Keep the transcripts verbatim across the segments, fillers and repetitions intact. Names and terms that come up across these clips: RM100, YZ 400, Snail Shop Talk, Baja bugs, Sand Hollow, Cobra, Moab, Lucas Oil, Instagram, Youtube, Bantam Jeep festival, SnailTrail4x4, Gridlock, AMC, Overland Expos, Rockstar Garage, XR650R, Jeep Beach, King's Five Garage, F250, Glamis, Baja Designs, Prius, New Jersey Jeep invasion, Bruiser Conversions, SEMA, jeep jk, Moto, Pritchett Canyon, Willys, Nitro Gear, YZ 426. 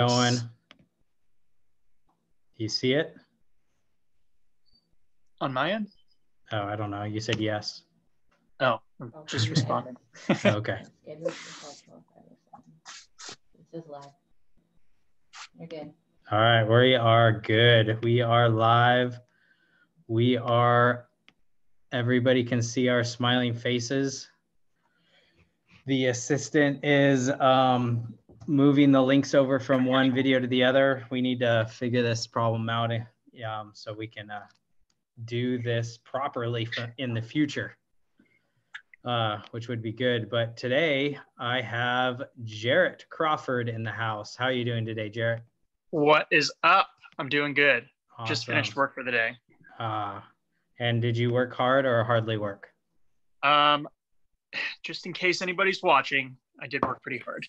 Going. Do you see it? On my end? Oh, I don't know. You said yes. Oh, I'm okay. Just responding. Okay. It is live. You're good. All right, we are good. We are live. We are, everybody can see our smiling faces. The assistant is um, moving the links over from one video to the other. We need to figure this problem out um, so we can uh, do this properly in the future, uh, which would be good. But today I have Jarrett Crawford in the house. How are you doing today, Jarrett? What is up? I'm doing good. Awesome. Just finished work for the day. Uh, and did you work hard or hardly work? Um, Just in case anybody's watching, I did work pretty hard.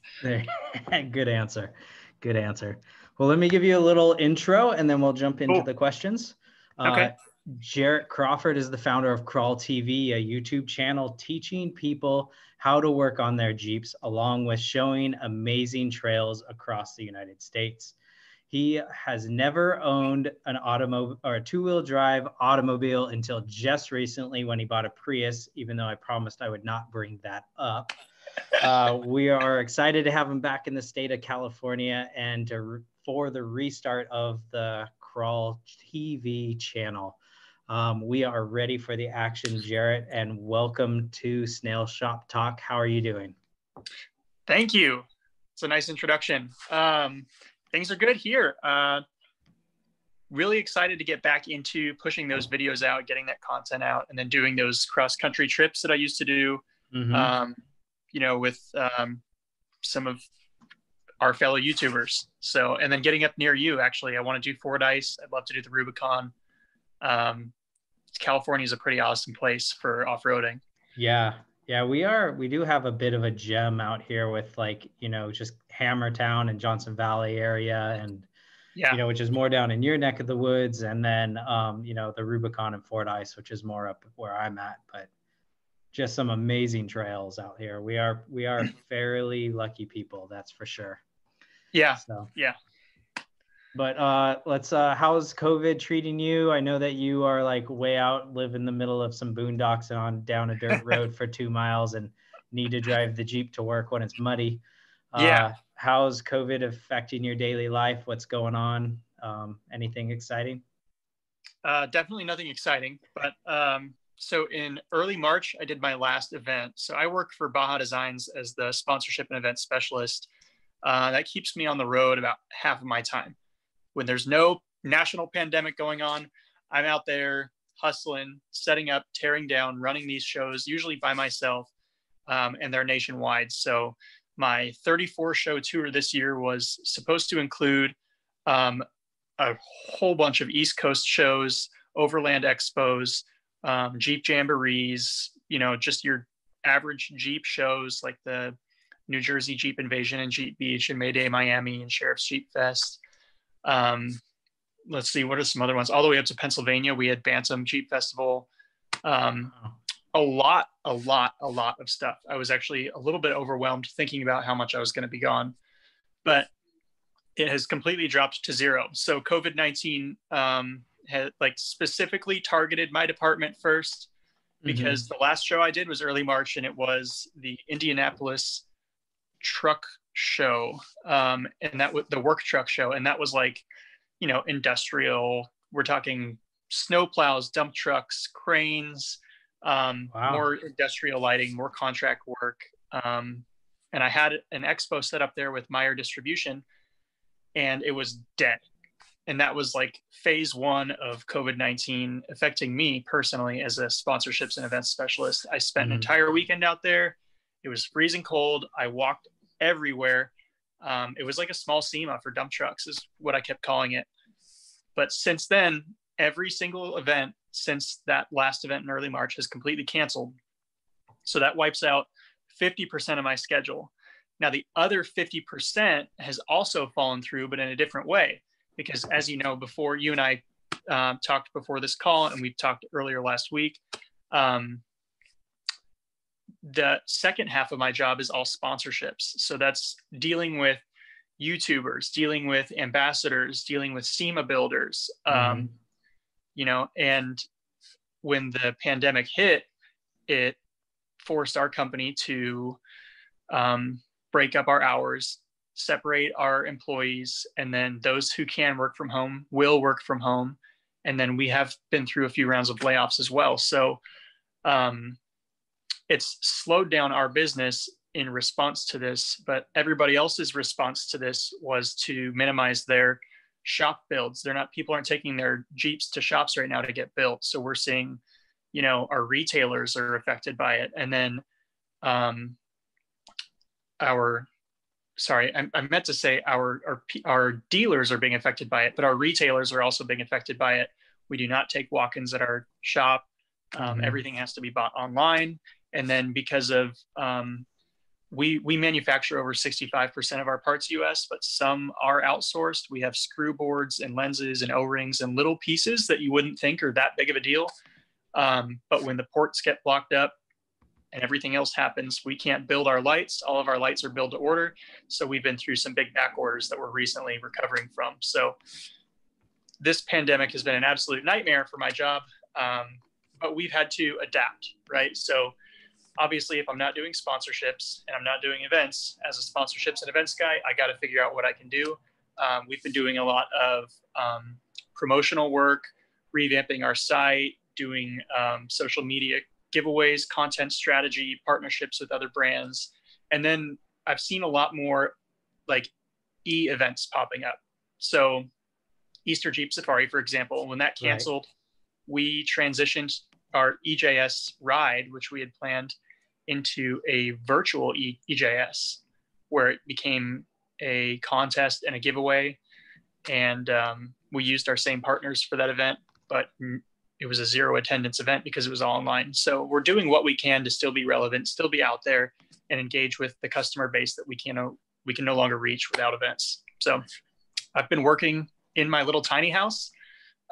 Good answer. Good answer. Well, let me give you a little intro and then we'll jump into cool. the questions. Okay. Uh, Jarrett Crawford is the founder of Crawl T V, a YouTube channel teaching people how to work on their Jeeps, along with showing amazing trails across the United States. He has never owned an automobile or a two-wheel drive automobile until just recently when he bought a Prius, even though I promised I would not bring that up. Uh, we are excited to have him back in the state of California and to, for the restart of the Crawl T V channel. Um, we are ready for the action, Jarrett, and welcome to Snail Shop Talk. How are you doing? Thank you. It's a nice introduction. Um, Things are good here. Uh, really excited to get back into pushing those videos out, getting that content out, and then doing those cross-country trips that I used to do, mm-hmm. um, you know, with um, some of our fellow YouTubers. So, and then getting up near you, actually. I want to do Fordyce. I'd love to do the Rubicon. Um, California is a pretty awesome place for off-roading. Yeah. Yeah, we are. We do have a bit of a gem out here with, like, you know, just Hammertown and Johnson Valley area, and yeah, you know, which is more down in your neck of the woods, and then um, you know, the Rubicon and Fordyce, which is more up where I'm at. But just some amazing trails out here. We are we are fairly lucky people, that's for sure. Yeah. So. Yeah. But uh, let's, uh, how's COVID treating you? I know that you are like way out, live in the middle of some boondocks and on down a dirt road for two miles and need to drive the Jeep to work when it's muddy. Uh, yeah. How's COVID affecting your daily life? What's going on? Um, anything exciting? Uh, definitely nothing exciting. But um, so in early March, I did my last event. So I work for Baja Designs as the sponsorship and event specialist. Uh, that keeps me on the road about half of my time. When there's no national pandemic going on, I'm out there hustling, setting up, tearing down, running these shows, usually by myself, um, and they're nationwide. So my thirty-four show tour this year was supposed to include um, a whole bunch of East Coast shows, Overland Expos, um, Jeep Jamborees, you know, just your average Jeep shows like the New Jersey Jeep Invasion and Jeep Beach and Mayday Miami and Sheriff's Jeep Fest. Um, let's see, what are some other ones? All the way up to Pennsylvania, we had Bantam Jeep Festival. Um, a lot, a lot, a lot of stuff. I was actually a little bit overwhelmed thinking about how much I was going to be gone, but it has completely dropped to zero. So COVID nineteen um, had like specifically targeted my department first, because mm-hmm. the last show I did was early March, and it was the Indianapolis truck show, um and that was the work truck show, and that was like, you know, industrial, we're talking snow plows, dump trucks, cranes, um wow. more industrial lighting, more contract work, um and I had an expo set up there with Meyer Distribution, and it was dead. And that was like phase one of COVID nineteen affecting me personally as a sponsorships and events specialist. I spent mm-hmm. an entire weekend out there. It was freezing cold. I walked everywhere. Um, it was like a small SEMA for dump trucks is what I kept calling it. But since then, every single event since that last event in early March has completely canceled. So that wipes out fifty percent of my schedule. Now the other fifty percent has also fallen through, but in a different way, because as you know, before you and I um, talked before this call, and we talked earlier last week, um, the second half of my job is all sponsorships. So that's dealing with YouTubers, dealing with ambassadors, dealing with SEMA builders, mm-hmm. um, you know, and when the pandemic hit, it forced our company to um, break up our hours, separate our employees, and then those who can work from home will work from home. And then we have been through a few rounds of layoffs as well. So um, it's slowed down our business in response to this, but everybody else's response to this was to minimize their shop builds. They're not, people aren't taking their Jeeps to shops right now to get built. So we're seeing, you know, our retailers are affected by it. And then um, our, sorry, I, I meant to say our, our, our dealers are being affected by it, but our retailers are also being affected by it. We do not take walk-ins at our shop. Um, mm-hmm. Everything has to be bought online. And then because of, um, We, we manufacture over sixty-five percent of our parts U S, but some are outsourced. We have screw boards and lenses and O-rings and little pieces that you wouldn't think are that big of a deal. Um, but when the ports get blocked up and everything else happens, we can't build our lights. All of our lights are build to order. So we've been through some big back orders that we're recently recovering from. So this pandemic has been an absolute nightmare for my job, um, but we've had to adapt, right? So obviously, if I'm not doing sponsorships and I'm not doing events, as a sponsorships and events guy, I got to figure out what I can do. Um, we've been doing a lot of um, promotional work, revamping our site, doing um, social media giveaways, content strategy, partnerships with other brands. And then I've seen a lot more like e-events popping up. So Easter Jeep Safari, for example, when that canceled, right. we transitioned our E J S ride, which we had planned, into a virtual E J S where it became a contest and a giveaway. And um, we used our same partners for that event, but it was a zero attendance event because it was all online. So we're doing what we can to still be relevant, still be out there and engage with the customer base that we can, uh, we can no longer reach without events. So I've been working in my little tiny house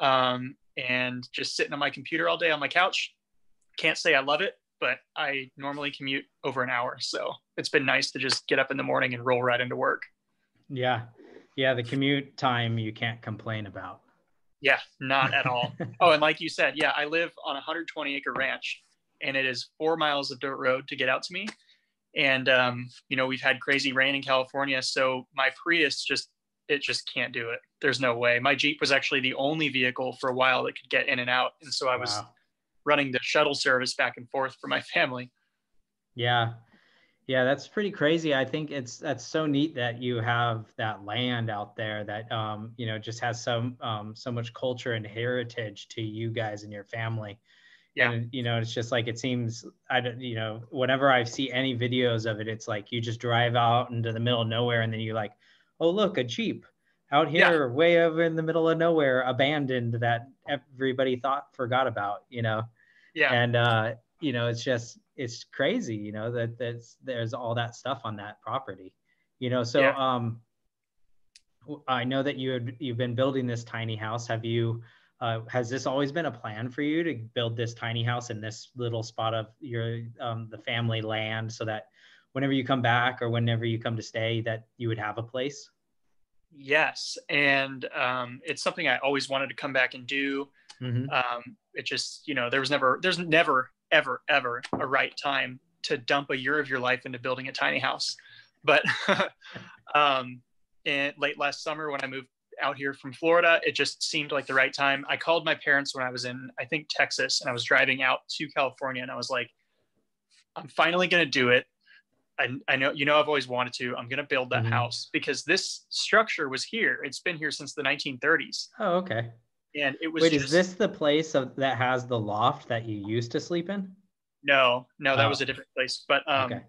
um, and just sitting on my computer all day on my couch. Can't say I love it, but I normally commute over an hour. So it's been nice to just get up in the morning and roll right into work. Yeah. Yeah. The commute time you can't complain about. Yeah, not at all. Oh, and like you said, yeah, I live on a one hundred twenty acre ranch and it is four miles of dirt road to get out to me. And, um, you know, we've had crazy rain in California. So my Prius just, it just can't do it. There's no way. My Jeep was actually the only vehicle for a while that could get in and out. And so I was wow. running the shuttle service back and forth for my family. Yeah. Yeah. That's pretty crazy. I think it's, that's so neat that you have that land out there that, um, you know, just has some, um, so much culture and heritage to you guys and your family. Yeah. And, you know, it's just like, it seems, I don't, you know, whenever I see any videos of it, it's like, you just drive out into the middle of nowhere and then you like, oh, look, a Jeep out here, yeah. way over in the middle of nowhere, abandoned, that everybody thought forgot about, you know? Yeah. And, uh, you know, it's just, it's crazy, you know, that that's, there's all that stuff on that property, you know? So, yeah. um, I know that you had, you've been building this tiny house. Have you, uh, has this always been a plan for you to build this tiny house in this little spot of your, um, the family land, so that whenever you come back or whenever you come to stay, that you would have a place? Yes. And um, it's something I always wanted to come back and do. Mm-hmm. Um, it just, you know, there was never, there's never, ever, ever a right time to dump a year of your life into building a tiny house. But um, in late last summer, when I moved out here from Florida, it just seemed like the right time. I called my parents when I was in, I think, Texas, and I was driving out to California and I was like, I'm finally going to do it. I, I know, you know, I've always wanted to, I'm going to build that mm-hmm. house, because this structure was here. It's been here since the nineteen thirties. Oh, okay. And it was, wait, just, is this the place of, that has the loft that you used to sleep in? No, no, that oh. was a different place, but, um, okay.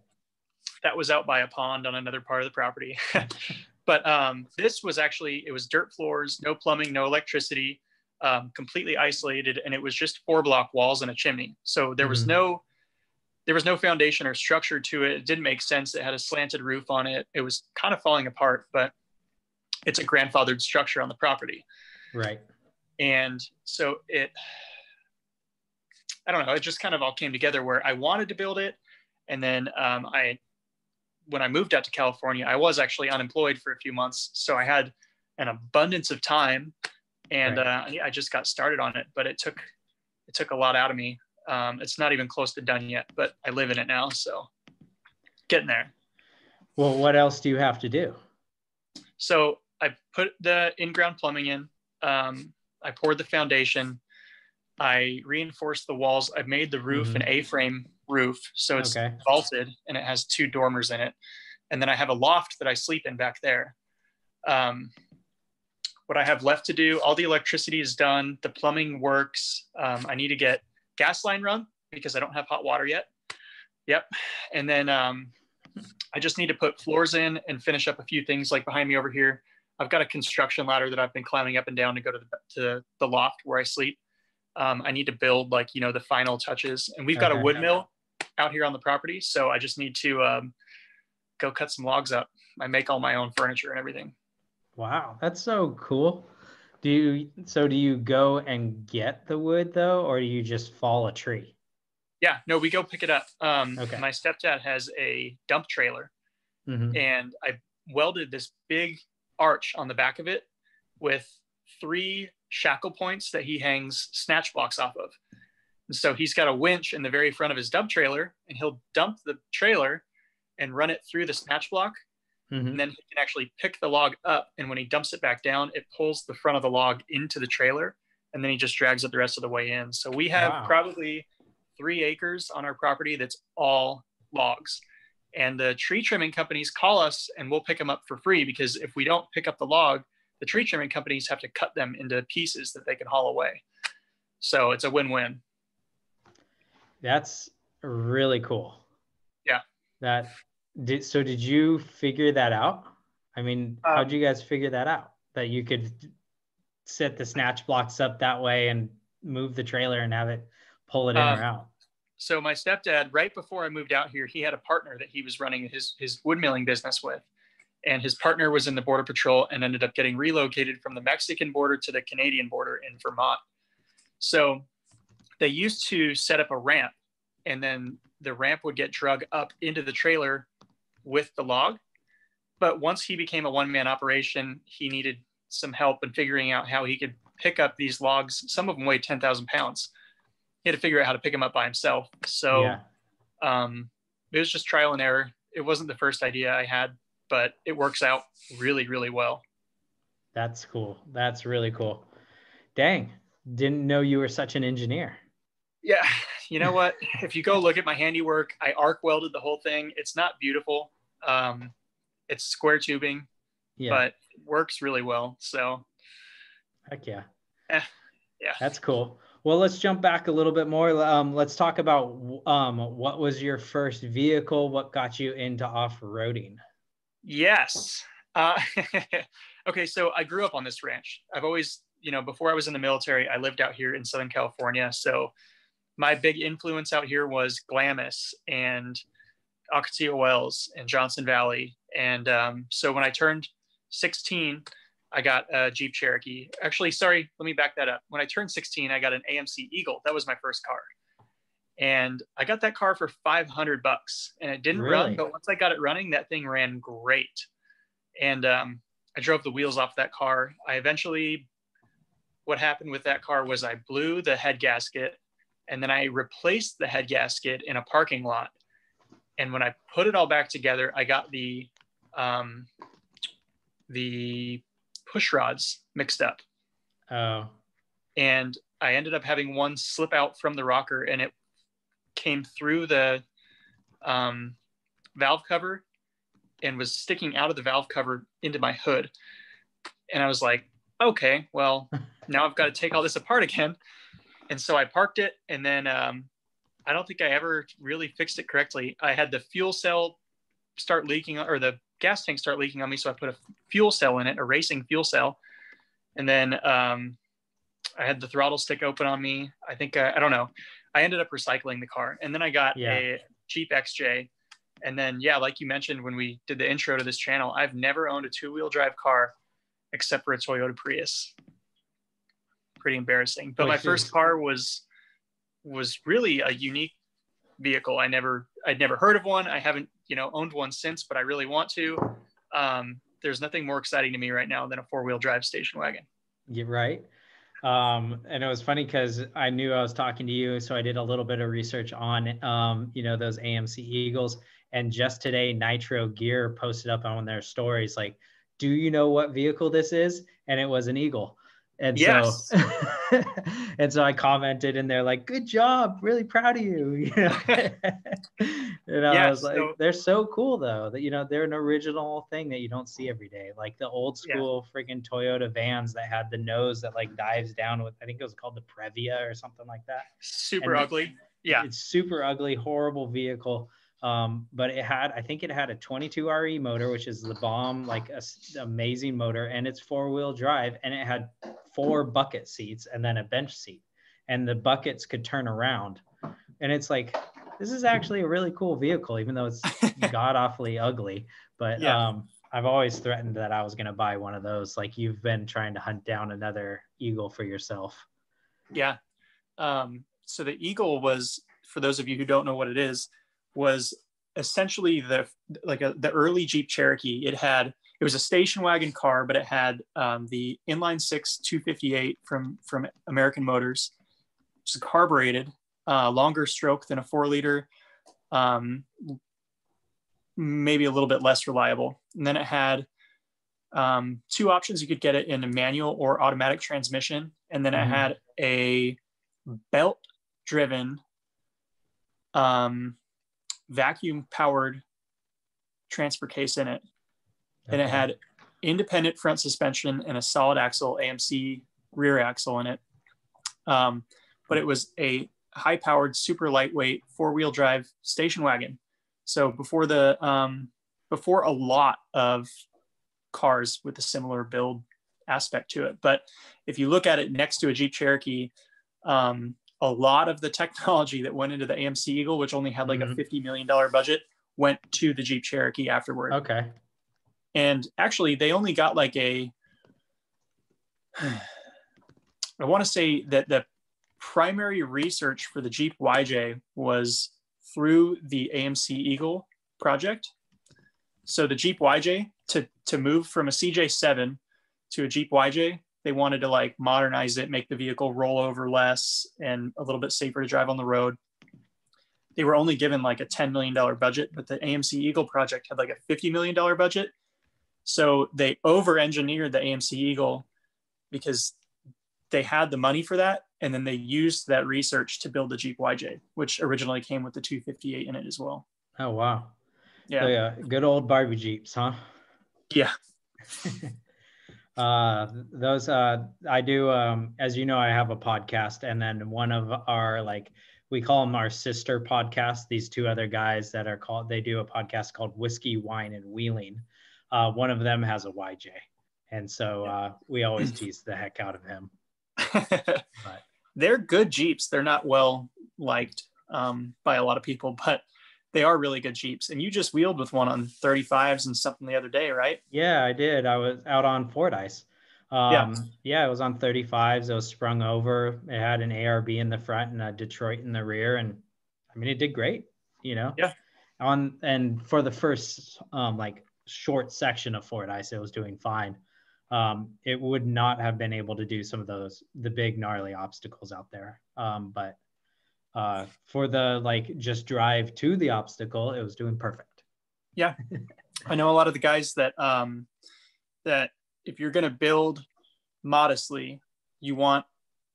that was out by a pond on another part of the property. But, um, this was actually, it was dirt floors, no plumbing, no electricity, um, completely isolated. And it was just four block walls and a chimney. So there mm-hmm. was no, There was no foundation or structure to it. It didn't make sense. It had a slanted roof on it. It was kind of falling apart, but it's a grandfathered structure on the property. Right. And so it, I don't know, it just kind of all came together where I wanted to build it. And then um, I when I moved out to California, I was actually unemployed for a few months. So I had an abundance of time, and right. uh, I just got started on it, but it took, it took a lot out of me. Um, it's not even close to done yet, but I live in it now. So getting there. Well, what else do you have to do? So I put the in-ground plumbing in, um, I poured the foundation, I reinforced the walls. I've made the roof mm-hmm. an A-frame roof. So it's okay. vaulted, and it has two dormers in it. And then I have a loft that I sleep in back there. Um, what I have left to do, all the electricity is done. The plumbing works. Um, I need to get gas line run because I don't have hot water yet. Yep. And then um, I just need to put floors in and finish up a few things like behind me over here. I've got a construction ladder that I've been climbing up and down to go to the, to the loft where I sleep. Um, I need to build like, you know, the final touches, and we've got okay, a wood mill okay. out here on the property. So I just need to um, go cut some logs up. I make all my own furniture and everything. Wow. That's so cool. Do you, so do you go and get the wood though, or do you just fall a tree? Yeah, no, we go pick it up. Um, okay. My stepdad has a dump trailer mm-hmm. and I welded this big arch on the back of it with three shackle points that he hangs snatch blocks off of. And so he's got a winch in the very front of his dump trailer, and he'll dump the trailer and run it through the snatch block. Mm-hmm. And then he can actually pick the log up. And when he dumps it back down, it pulls the front of the log into the trailer, and then he just drags it the rest of the way in. So we have wow. probably three acres on our property that's all logs. And the tree trimming companies call us and we'll pick them up for free, because if we don't pick up the log, the tree trimming companies have to cut them into pieces that they can haul away. So it's a win-win. That's really cool. Yeah. That did, so did you figure that out? I mean, um, how'd you guys figure that out? That you could set the snatch blocks up that way and move the trailer and have it pull it in um, or out? So my stepdad, right before I moved out here, he had a partner that he was running his, his woodmilling business with. And his partner was in the Border Patrol and ended up getting relocated from the Mexican border to the Canadian border in Vermont. So they used to set up a ramp, and then the ramp would get drug up into the trailer with the log. But once he became a one-man operation, he needed some help in figuring out how he could pick up these logs. Some of them weighed ten thousand pounds. He had to figure out how to pick them up by himself. So yeah. um, it was just trial and error. It wasn't the first idea I had, but it works out really, really well. That's cool. That's really cool. Dang. Didn't know you were such an engineer. Yeah. You know what? If you go look at my handiwork, I arc welded the whole thing. It's not beautiful. Um, it's square tubing, yeah. but it works really well. So. Heck yeah. Eh, yeah. That's cool. Well, let's jump back a little bit more. Um, let's talk about um, what was your first vehicle? What got you into off-roading? Yes. Uh, okay. So I grew up on this ranch. I've always, you know, before I was in the military, I lived out here in Southern California. So my big influence out here was Glamis and Ocotillo Wells and Johnson Valley. And um, so when I turned sixteen, I got a Jeep Cherokee. Actually, sorry, let me back that up. When I turned sixteen, I got an A M C Eagle. That was my first car. And I got that car for five hundred bucks, and it didn't really? run, but once I got it running, that thing ran great. And um, I drove the wheels off that car. I eventually, what happened with that car was I blew the head gasket, and then I replaced the head gasket in a parking lot. And when I put it all back together, I got the, um, the push rods mixed up. Oh. And I ended up having one slip out from the rocker, and it came through the um, valve cover and was sticking out of the valve cover into my hood. And I was like, okay, well, now I've got to take all this apart again. And so I parked it, and then um, I don't think I ever really fixed it correctly. I had the fuel cell start leaking, or the gas tank start leaking on me. So I put a fuel cell in it, a racing fuel cell. And then um, I had the throttle stick open on me. I think, I, I don't know. I ended up recycling the car, and then I got yeah. a Jeep X J. And then, yeah, like you mentioned, when we did the intro to this channel, I've never owned a two wheel drive car except for a Toyota Prius. Pretty embarrassing. But oh, my geez. first car was, was really a unique vehicle. I never, I'd never heard of one. I haven't, you know, owned one since, but I really want to. Um, there's nothing more exciting to me right now than a four-wheel drive station wagon. You're right. Um, and it was funny because I knew I was talking to you. So I did a little bit of research on, um, you know, those A M C Eagles. And just today, Nitro Gear posted up on their stories, like, do you know what vehicle this is? And it was an Eagle. And yes. so, and so I commented and they're like, good job. Really proud of you. You know, and I yes, was like, so, they're so cool though that, you know, they're an original thing that you don't see every day. Like the old school yeah. freaking Toyota vans that had the nose that like dives down with, I think it was called the Previa or something like that. Super and ugly. It, yeah. It's super ugly, horrible vehicle. Um, but it had, I think it had a twenty-two R E motor, which is the bomb, like a amazing motor, and it's four wheel drive, and it had four bucket seats and then a bench seat, and the buckets could turn around. And it's like, this is actually a really cool vehicle, even though it's god awfully ugly. But yeah. um, I've always threatened that I was going to buy one of those. Like you've been trying to hunt down another Eagle for yourself. Yeah. Um, so the Eagle was, for those of you who don't know what it is, was essentially the like a, the early Jeep Cherokee. It had it was a station wagon car, but it had um, the inline six two fifty-eight from from American Motors, which is carbureted, uh, longer stroke than a four liter, um, maybe a little bit less reliable. And then it had um, two options. You could get it in a manual or automatic transmission, and then mm-hmm. it had a belt driven. Um, vacuum powered transfer case in it. And okay. it had independent front suspension and a solid axle A M C rear axle in it. Um, but it was a high powered, super lightweight four wheel drive station wagon. So before the, um, before a lot of cars with a similar build aspect to it. But if you look at it next to a Jeep Cherokee, um, a lot of the technology that went into the A M C Eagle, which only had like mm-hmm. a fifty million dollars budget, went to the Jeep Cherokee afterward. Okay. And actually they only got like a, I want to say that the primary research for the Jeep Y J was through the A M C Eagle project. So the Jeep Y J to, to move from a C J seven to a Jeep Y J, they wanted to like modernize it, make the vehicle roll over less and a little bit safer to drive on the road. They were only given like a ten million dollars budget, but the A M C Eagle project had like a fifty million dollars budget. So they over-engineered the A M C Eagle because they had the money for that. And then they used that research to build the Jeep Y J, which originally came with the two fifty-eight in it as well. Oh, wow. Yeah. So, yeah, good old Barbie Jeeps, huh? Yeah. Uh, those, uh, I do, um, as you know, I have a podcast, and then one of our, like, we call them our sister podcast. These two other guys that are called, they do a podcast called Whiskey, Wine, and Wheeling. Uh, one of them has a Y J. And so, uh, we always tease the heck out of him. But they're good Jeeps. They're not well liked, um, by a lot of people, but they are really good Jeeps. And you just wheeled with one on thirty-fives and something the other day, right? Yeah, I did. I was out on Fordyce. Um, yeah. yeah, it was on thirty-fives. It was sprung over. It had an A R B in the front and a Detroit in the rear. And I mean, it did great, you know? Yeah. On and for the first um, like short section of Fordyce, it was doing fine. Um, it would not have been able to do some of those, the big gnarly obstacles out there. Um, but Uh, for the like just drive to the obstacle, it was doing perfect. Yeah. I know a lot of the guys that, um, that if you're going to build modestly, you want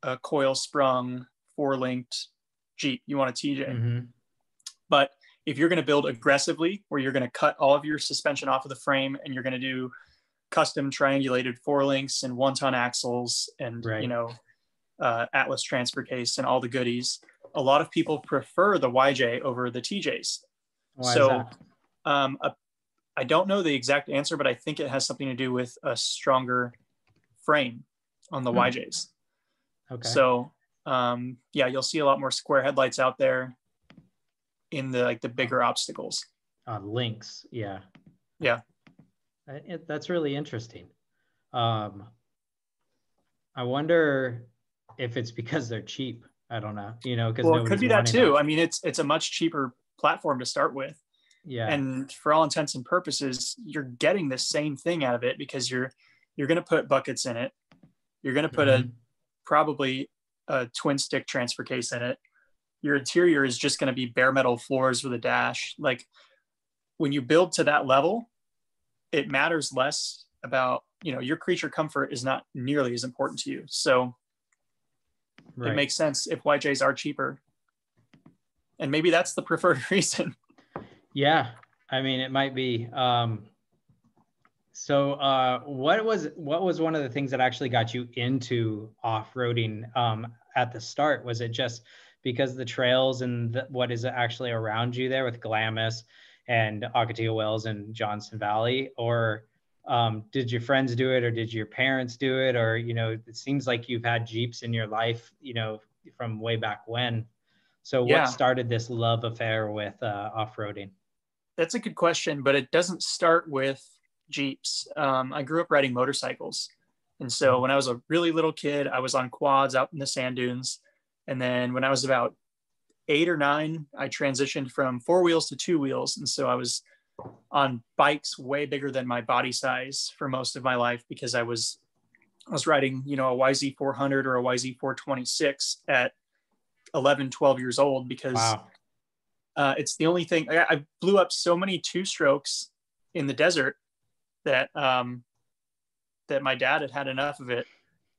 a coil sprung four linked Jeep, you want a T J, mm-hmm. but if you're going to build aggressively, where you're going to cut all of your suspension off of the frame and you're going to do custom triangulated four links and one ton axles and, right. you know, uh, Atlas transfer case and all the goodies, a lot of people prefer the Y J over the T Js. Why so um, a, I don't know the exact answer, but I think it has something to do with a stronger frame on the mm. Y Js. Okay. So um, yeah, you'll see a lot more square headlights out there in the like the bigger obstacles. On uh, links, yeah. Yeah. It, that's really interesting. Um, I wonder if it's because they're cheap. I don't know, you know, because well, it could be that too. That. I mean, it's it's a much cheaper platform to start with. Yeah. And for all intents and purposes, you're getting the same thing out of it because you're you're going to put buckets in it. You're going to put mm-hmm. a probably a twin stick transfer case in it. Your interior is just going to be bare metal floors with a dash. Like when you build to that level, it matters less about, you know, your creature comfort is not nearly as important to you. So right. It makes sense if Y Js are cheaper. And maybe that's the preferred reason. Yeah. I mean, it might be. Um, so uh, what was what was one of the things that actually got you into off-roading um, at the start? Was it just because the trails and the, what is actually around you there with Glamis and Ocotillo Wells and Johnson Valley? Or um, did your friends do it? Or did your parents do it? Or, you know, it seems like you've had Jeeps in your life, you know, from way back when. So what yeah. started this love affair with uh, off-roading? That's a good question, but it doesn't start with Jeeps. Um, I grew up riding motorcycles. And so when I was a really little kid, I was on quads out in the sand dunes. And then when I was about eight or nine, I transitioned from four wheels to two wheels. And so I was on bikes way bigger than my body size for most of my life because I was, I was riding, you know, a Y Z four hundred or a Y Z four twenty-six at eleven, twelve years old because wow. uh, it's the only thing. I, I blew up so many two strokes in the desert that um, that my dad had had enough of it,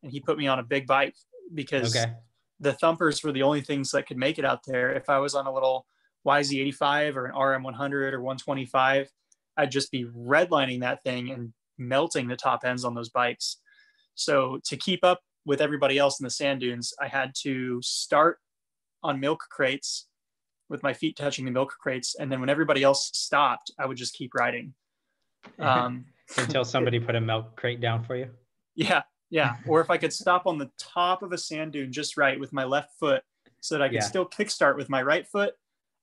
and he put me on a big bike because okay. the thumpers were the only things that could make it out there. If I was on a little Y Z eighty-five or an R M one hundred or one twenty-five, I'd just be redlining that thing and melting the top ends on those bikes. So to keep up with everybody else in the sand dunes, I had to start on milk crates with my feet touching the milk crates. And then when everybody else stopped, I would just keep riding. Um, Until somebody put a milk crate down for you. Yeah. Yeah. Or if I could stop on the top of a sand dune just right with my left foot so that I could yeah. still kickstart with my right foot,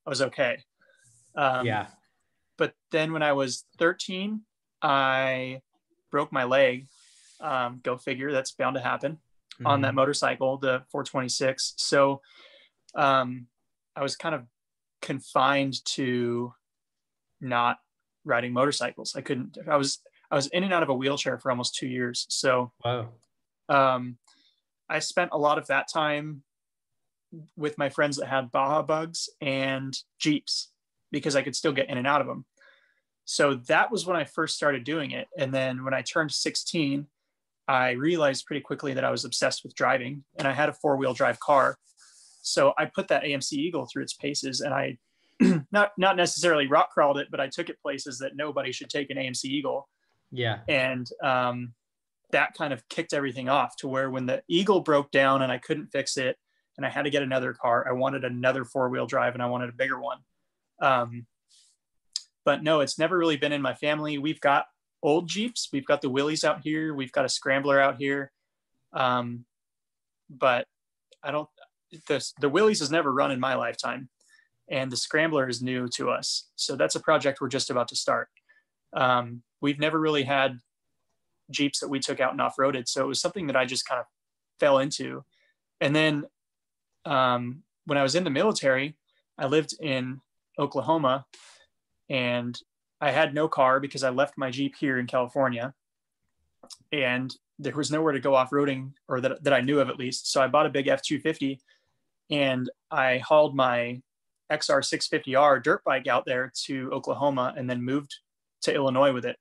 I was okay. Um, yeah. But then when I was thirteen, I broke my leg. Um, go figure. That's bound to happen mm-hmm. on that motorcycle, the four twenty-six. So um, I was kind of confined to not riding motorcycles. I couldn't, I was, I was in and out of a wheelchair for almost two years. So wow. um, I spent a lot of that time with my friends that had Baja bugs and Jeeps because I could still get in and out of them. So that was when I first started doing it. And then when I turned sixteen, I realized pretty quickly that I was obsessed with driving, and I had a four-wheel drive car. So I put that A M C Eagle through its paces, and I not not necessarily rock crawled it, but I took it places that nobody should take an A M C Eagle. Yeah. And um, that kind of kicked everything off to where when the Eagle broke down and I couldn't fix it and I had to get another car, I wanted another four-wheel drive and I wanted a bigger one. Um, but no, it's never really been in my family. We've got old Jeeps. We've got the Willys out here. We've got a Scrambler out here. Um, but I don't, the, the Willys has never run in my lifetime, and the Scrambler is new to us. So that's a project we're just about to start. Um, we've never really had Jeeps that we took out and off-roaded. So it was something that I just kind of fell into. And then um, when I was in the military, I lived in Oklahoma and I had no car because I left my Jeep here in California, and there was nowhere to go off-roading, or that, that I knew of at least. So I bought a big F two fifty and I hauled my X R six fifty R dirt bike out there to Oklahoma and then moved to Illinois with it.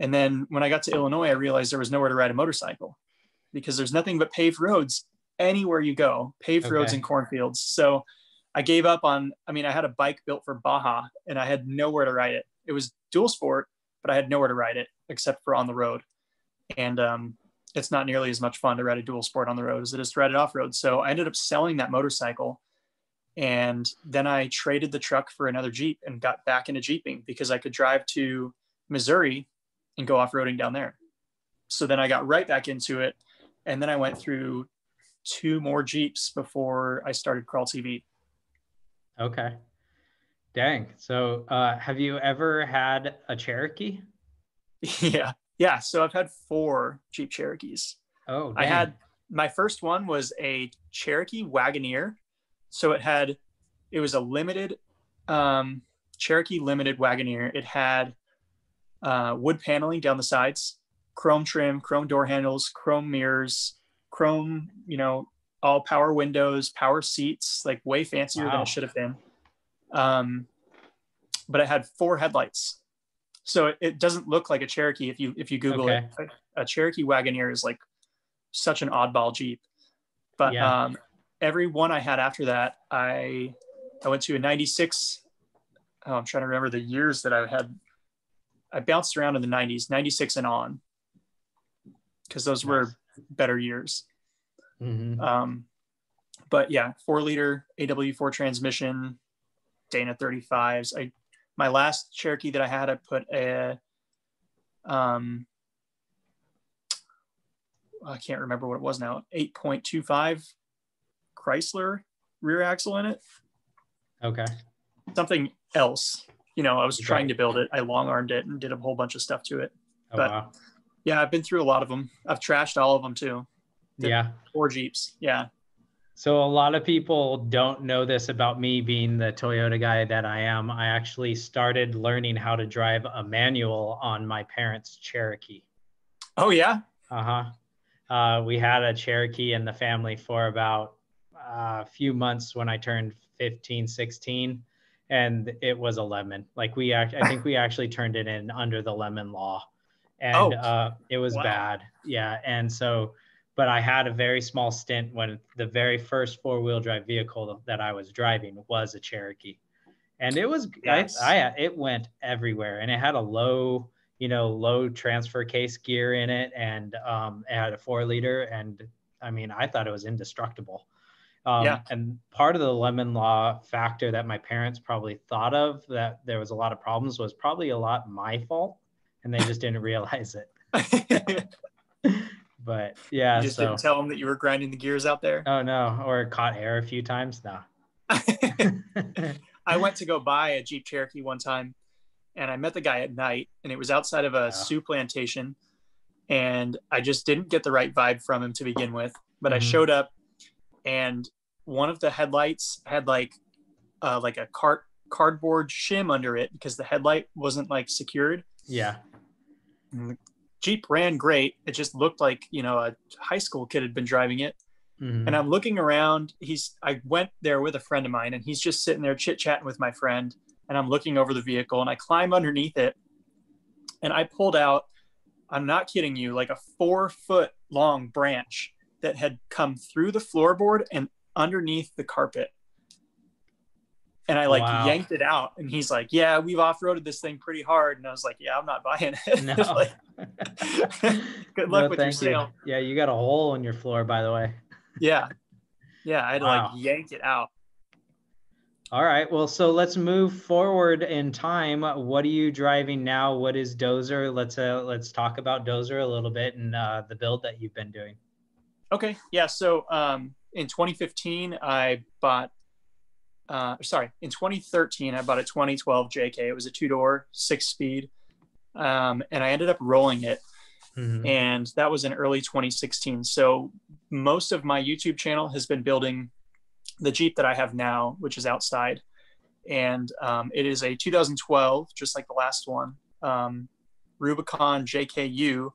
And then when I got to Illinois, I realized there was nowhere to ride a motorcycle because there's nothing but paved roads anywhere you go, paved okay. roads and cornfields. So I gave up on, I mean, I had a bike built for Baja and I had nowhere to ride it. It was dual sport, but I had nowhere to ride it except for on the road. And um, it's not nearly as much fun to ride a dual sport on the road as it is to ride it off road. So I ended up selling that motorcycle. And then I traded the truck for another Jeep and got back into Jeeping because I could drive to Missouri and go off-roading down there. So then I got right back into it. And then I went through two more Jeeps before I started Crawl T V. Okay. Dang. So uh, have you ever had a Cherokee? Yeah. Yeah. So I've had four Jeep Cherokees. Oh, dang. I had my first one was a Cherokee Wagoneer. So it had, it was a limited, um, Cherokee limited Wagoneer. It had uh, wood paneling down the sides, chrome trim, chrome door handles, chrome mirrors, chrome, you know, all power windows, power seats, like way fancier wow. than it should have been. Um, but it had four headlights. So it, it doesn't look like a Cherokee. If you, if you Google okay. it, a, a Cherokee Wagoneer is like such an oddball Jeep, but yeah. um, every one I had after that, I, I went to a ninety-six. Oh, I'm trying to remember the years that I had. I bounced around in the nineties, ninety-six and on, because those nice. were better years. Mm-hmm. Um, but yeah, four liter A W four transmission, Dana thirty-fives. I, my last Cherokee that I had, I put a, um, I can't remember what it was now, eight point two five Chrysler rear axle in it. Okay. Something else, you know, I was trying to build it. I long armed it and did a whole bunch of stuff to it. Oh, but wow. yeah, I've been through a lot of them. I've trashed all of them too. The yeah. Four Jeeps. Yeah. So a lot of people don't know this about me being the Toyota guy that I am. I actually started learning how to drive a manual on my parents' Cherokee. Oh yeah. Uh-huh. Uh, we had a Cherokee in the family for about uh, a few months when I turned fifteen, sixteen, and it was a lemon. Like we, act, I think we actually turned it in under the lemon law, and oh, uh, it was wow. bad. Yeah, and so, but I had a very small stint when the very first four-wheel drive vehicle that I was driving was a Cherokee, and it was, yes. I, I, it went everywhere, and it had a low. you know, low transfer case gear in it. And um, it had a four liter. And I mean, I thought it was indestructible. Um, yeah. And part of the lemon law factor that my parents probably thought of that there was a lot of problems was probably a lot my fault. And they just didn't realize it. But yeah. You just so, didn't tell them that you were grinding the gears out there? Oh no. Or it caught air a few times. Nah. I went to go buy a Jeep Cherokee one time, and I met the guy at night, and it was outside of a yeah. Sioux plantation. And I just didn't get the right vibe from him to begin with, but mm-hmm. I showed up, and one of the headlights had like, uh, like a cart cardboard shim under it because the headlight wasn't like secured. Yeah. And the Jeep ran great. It just looked like, you know, a high school kid had been driving it. Mm-hmm. And I'm looking around. He's, I went there with a friend of mine, and he's just sitting there chit chatting with my friend. And I'm looking over the vehicle, and I climb underneath it, and I pulled out, I'm not kidding you, like a four foot long branch that had come through the floorboard and underneath the carpet. And I like wow. yanked it out, and he's like, yeah, we've off-roaded this thing pretty hard. And I was like, yeah, I'm not buying it. No. Like, good luck no, with your sale. You. Yeah. You got a hole in your floor, by the way. Yeah. Yeah. I had wow. to like yank it out. All right. Well, so let's move forward in time. What are you driving now? What is Dozer? Let's uh, let's talk about Dozer a little bit and uh, the build that you've been doing. Okay. Yeah. So um, in twenty fifteen, I bought. Uh, sorry, in twenty thirteen, I bought a twenty twelve J K. It was a two-door, six-speed, um, and I ended up rolling it, mm-hmm. and that was in early twenty sixteen. So most of my YouTube channel has been building the Jeep that I have now, which is outside. And um, it is a two thousand twelve, just like the last one, um, Rubicon J K U.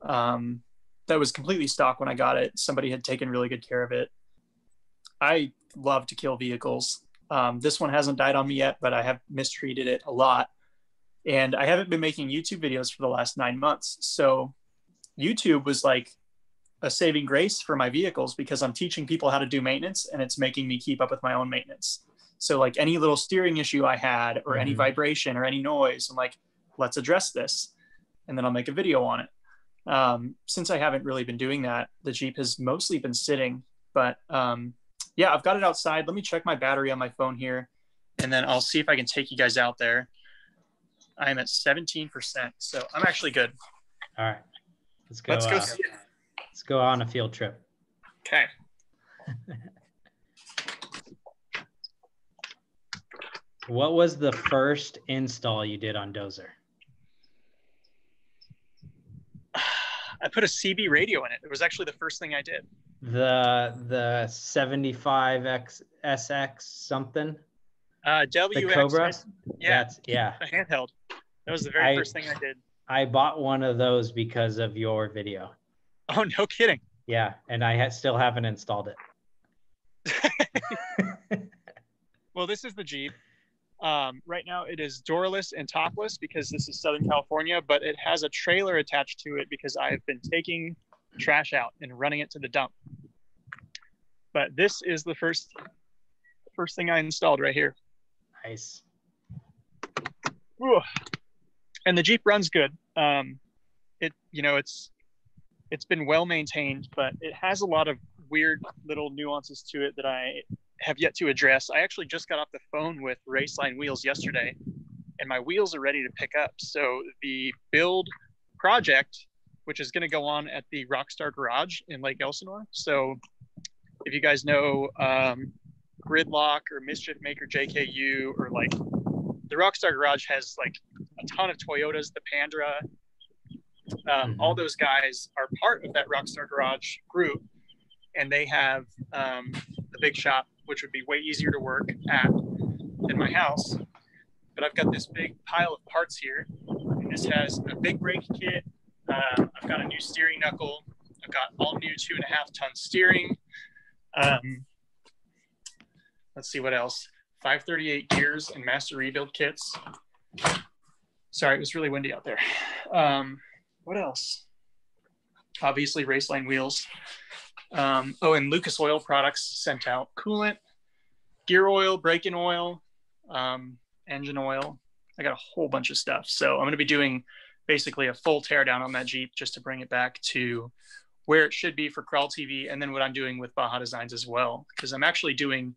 Um, that was completely stock when I got it. Somebody had taken really good care of it. I love to kill vehicles. Um, this one hasn't died on me yet, but I have mistreated it a lot. And I haven't been making YouTube videos for the last nine months. So YouTube was like a saving grace for my vehicles because I'm teaching people how to do maintenance, and it's making me keep up with my own maintenance. So like any little steering issue I had, or mm-hmm. any vibration or any noise, I'm like, let's address this. And then I'll make a video on it. Um, since I haven't really been doing that, the Jeep has mostly been sitting, but um, yeah, I've got it outside. Let me check my battery on my phone here, and then I'll see if I can take you guys out there. I'm at seventeen percent. So I'm actually good. All right, let's go. Let's go uh, see it. Let's go on a field trip. Okay. What was the first install you did on Dozer? I put a C B radio in it. It was actually the first thing I did. The the seventy-five X S X something. Uh, W X. The Cobra. Yeah, that's, yeah. The handheld. That was the very I, first thing I did. I bought one of those because of your video. Oh, no kidding. Yeah, and I ha- still haven't installed it. Well, this is the Jeep. Um, right now it is doorless and topless because this is Southern California, but it has a trailer attached to it because I've been taking trash out and running it to the dump. But this is the first first thing I installed right here. Nice. Ooh. And the Jeep runs good. Um, it, you know, it's it's been well maintained, but it has a lot of weird little nuances to it that I have yet to address. I actually just got off the phone with Raceline Wheels yesterday, and my wheels are ready to pick up. So the build project, which is going to go on at the Rockstar Garage in Lake Elsinore. So if you guys know um, Gridlock or Mischief Maker J K U, or like the Rockstar Garage has like a ton of Toyotas, the Pandra, um, all those guys are part of that Rockstar Garage group. And they have um, the big shop, which would be way easier to work at than my house. But I've got this big pile of parts here. And this has a big brake kit. Uh, I've got a new steering knuckle. I've got all new two and a half ton steering. Um, let's see what else. five thirty-eight gears and master rebuild kits. Sorry, it was really windy out there. Um, what else? Obviously, Raceline Wheels. Um, oh, and Lucas Oil Products sent out coolant, gear oil, brake-in oil, um, engine oil. I got a whole bunch of stuff. So I'm going to be doing basically a full teardown on that Jeep just to bring it back to where it should be for Crawl T V, and then what I'm doing with Baja Designs as well, because I'm actually doing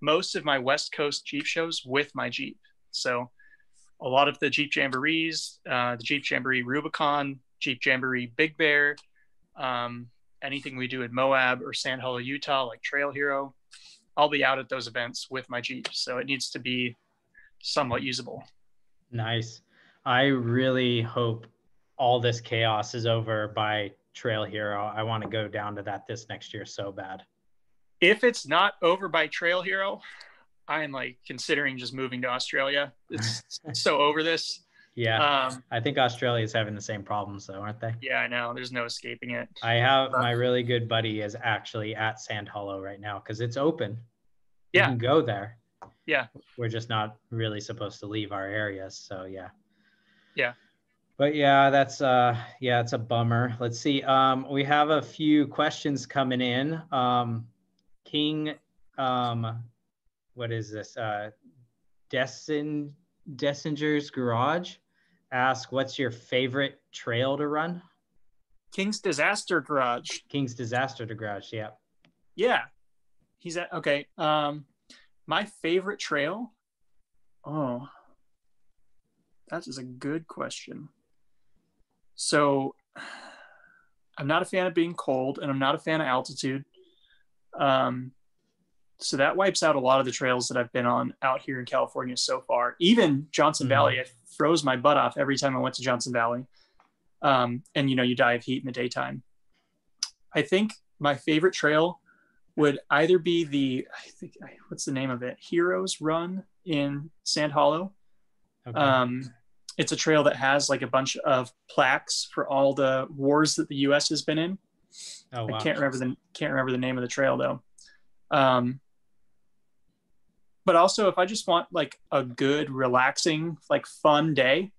most of my West Coast Jeep shows with my Jeep. So a lot of the Jeep Jamborees, uh, the Jeep Jamboree Rubicon, Jeep Jamboree Big Bear, um, anything we do in Moab or Sand Hollow, Utah, like Trail Hero, I'll be out at those events with my Jeep. So it needs to be somewhat usable. Nice. I really hope all this chaos is over by Trail Hero. I want to go down to that this next year so bad. If it's not over by Trail Hero, I am like considering just moving to Australia. It's so over this. Yeah, um, I think Australia is having the same problems, though, aren't they? Yeah, I know. There's no escaping it. I have my really good buddy is actually at Sand Hollow right now because it's open. Yeah. You can go there. Yeah. We're just not really supposed to leave our areas. So, yeah. Yeah. But, yeah, that's uh, yeah, it's a bummer. Let's see. Um, we have a few questions coming in. Um, King, um, what is this? Uh, Destin Dessinger's Garage ask, what's your favorite trail to run? King's Disaster Garage. King's Disaster Garage, yeah. Yeah. He's at, okay. Um, my favorite trail? Oh, that is a good question. So I'm not a fan of being cold, and I'm not a fan of altitude. Um, so that wipes out a lot of the trails that I've been on out here in California so far. Even Johnson mm-hmm. Valley, I froze my butt off every time I went to Johnson Valley. Um, and, you know, you die of heat in the daytime. I think my favorite trail would either be the, I think, what's the name of it? Heroes Run in Sand Hollow. Okay. Um, it's a trail that has like a bunch of plaques for all the wars that the U S has been in. Oh, wow. I can't remember the, can't remember the name of the trail though. Um, But also, if I just want like a good, relaxing, like fun day,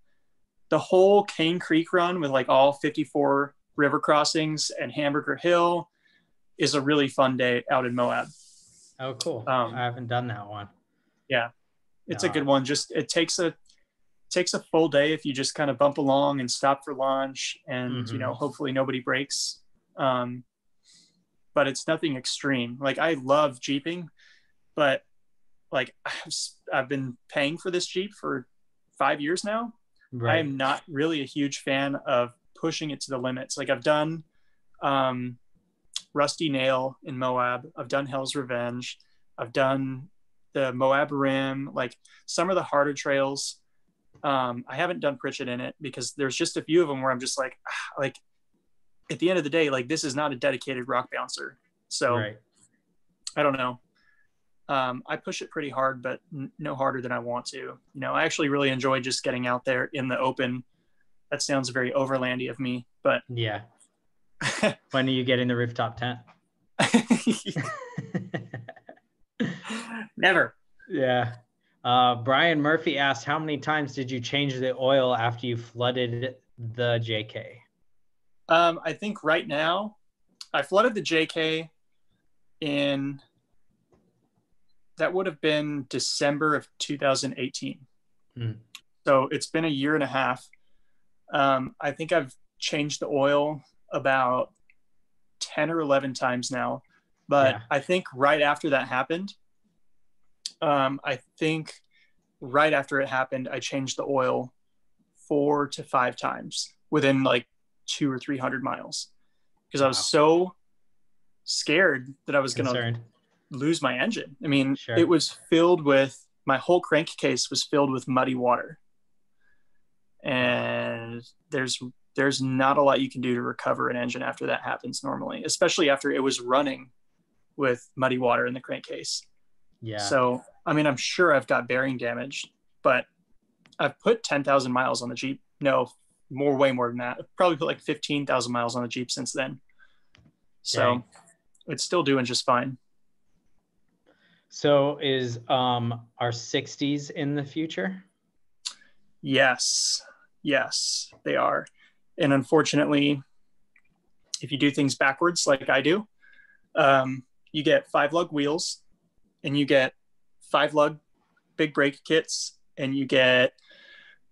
the whole Cane Creek run with like all fifty-four river crossings and Hamburger Hill is a really fun day out in Moab. Oh, cool. Um, I haven't done that one. Yeah, it's no. a good one. Just it takes a takes a full day if you just kind of bump along and stop for lunch and, mm-hmm. you know, hopefully nobody breaks. Um, but it's nothing extreme. Like I love Jeeping, but like I've, I've been paying for this Jeep for five years now. Right. I am not really a huge fan of pushing it to the limits. Like I've done um, Rusty Nail in Moab. I've done Hell's Revenge. I've done the Moab Rim, like some of the harder trails. Um, I haven't done Pritchett in it because there's just a few of them where I'm just like, ah, like at the end of the day, like, this is not a dedicated rock bouncer. So right. I don't know. Um, I push it pretty hard, but n- no harder than I want to. You know, I actually really enjoy just getting out there in the open. That sounds very overlandy of me, but yeah. When are you getting the rooftop tent? Never. Yeah. Uh, Brian Murphy asked, how many times did you change the oil after you flooded the J K? Um, I think right now I flooded the J K in, that would have been December of two thousand eighteen. Mm. So it's been a year and a half. Um, I think I've changed the oil about ten or eleven times now, but yeah. I think right after that happened, um, I think right after it happened, I changed the oil four to five times within like two or three hundred miles because wow. I was so scared that I was going to lose my engine. I mean, sure. It was filled with, my whole crankcase was filled with muddy water, and there's there's not a lot you can do to recover an engine after that happens normally, especially after it was running with muddy water in the crankcase. Yeah. So, I mean, I'm sure I've got bearing damage, but I've put ten thousand miles on the Jeep. No, more, way more than that. I've probably put like fifteen thousand miles on the Jeep since then. So Dang. It's still doing just fine. So is um, our sixties in the future? Yes. Yes, they are. And unfortunately, if you do things backwards, like I do, um, you get five lug wheels and you get five lug big brake kits and you get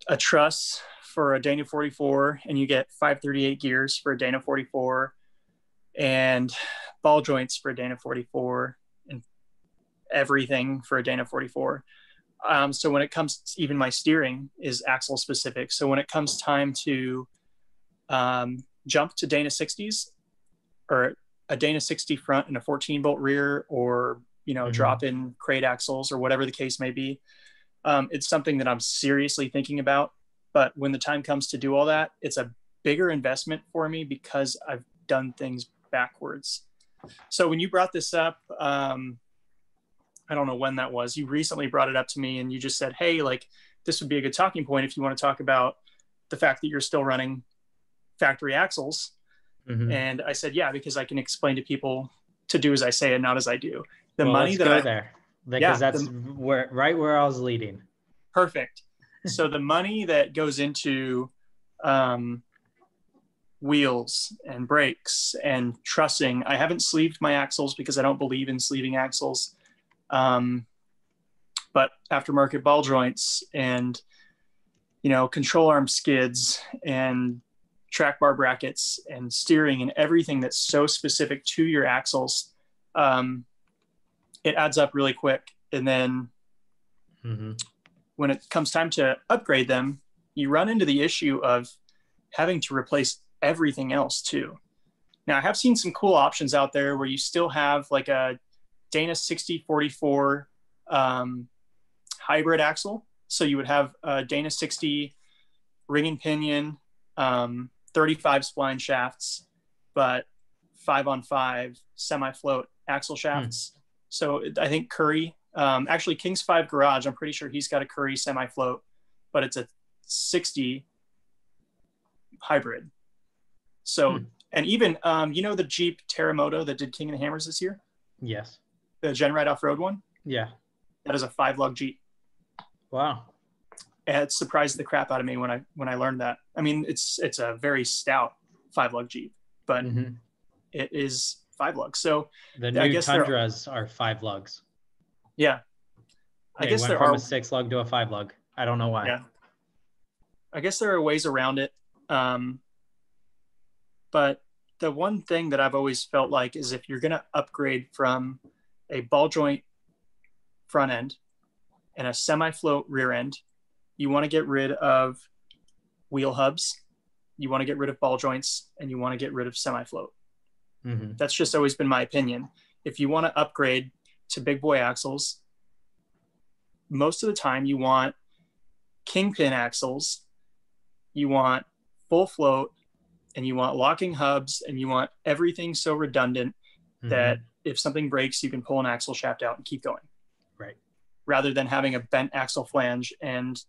a truss for a Dana forty-four and you get five thirty-eight gears for a Dana forty-four and ball joints for a Dana forty-four and everything for a Dana forty-four. Um, so when it comes, even my steering is axle specific. So when it comes time to Um, jump to Dana sixties or a Dana sixty front and a fourteen bolt rear, or, you know, mm-hmm. drop in crate axles or whatever the case may be. Um, it's something that I'm seriously thinking about, but when the time comes to do all that, it's a bigger investment for me because I've done things backwards. So when you brought this up, um, I don't know when that was, you recently brought it up to me and you just said, hey, like, this would be a good talking point if you want to talk about the fact that you're still running factory axles. Mm-hmm. And I said, yeah, because I can explain to people to do as I say and not as I do. The well, money let's that go I there because yeah, that's the, where right where I was leading. Perfect. So the money that goes into um, wheels and brakes and trussing, I haven't sleeved my axles because I don't believe in sleeving axles. Um, but aftermarket ball joints and, you know, control arm skids and track bar brackets and steering and everything that's so specific to your axles, um, it adds up really quick. And then mm-hmm. when it comes time to upgrade them, you run into the issue of having to replace everything else too. Now I have seen some cool options out there where you still have like a Dana sixty forty-four um, hybrid axle. So you would have a Dana sixty ring and pinion, um, thirty-five spline shafts, but five on five semi-float axle shafts. Hmm. So I think Curry, um, actually King's five Garage, I'm pretty sure he's got a Curry semi-float, but it's a sixty hybrid. So, hmm. and even, um, you know, the Jeep Terremoto that did King of the Hammers this year? Yes. The Gen Ride Off-Road one? Yeah. That is a five lug Jeep. Wow. It surprised the crap out of me when I when I learned that. I mean, it's it's a very stout five lug Jeep, but mm-hmm. it is five lug. So the new I guess Tundras are five lugs. Yeah, I they guess went there from are a six lug to a five lug. I don't know why. Yeah, I guess there are ways around it. Um, but the one thing that I've always felt like is if you're going to upgrade from a ball joint front end and a semi-float rear end, you want to get rid of wheel hubs, you want to get rid of ball joints, and you want to get rid of semi-float. Mm-hmm. That's just always been my opinion. If you want to upgrade to big boy axles, most of the time you want kingpin axles, you want full float, and you want locking hubs, and you want everything so redundant mm-hmm. that if something breaks, you can pull an axle shaft out and keep going. Right. Rather than having a bent axle flange, and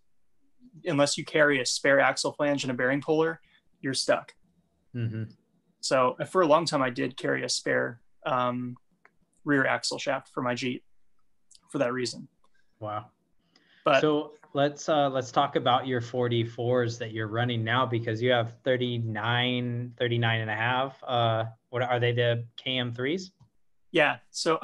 unless you carry a spare axle flange and a bearing puller, you're stuck. Mm-hmm. So for a long time, I did carry a spare um, rear axle shaft for my Jeep for that reason. Wow. But so let's uh, let's talk about your forty-fours that you're running now, because you have thirty-nine, thirty-nine and a half. Uh, what are they, the K M threes? Yeah. So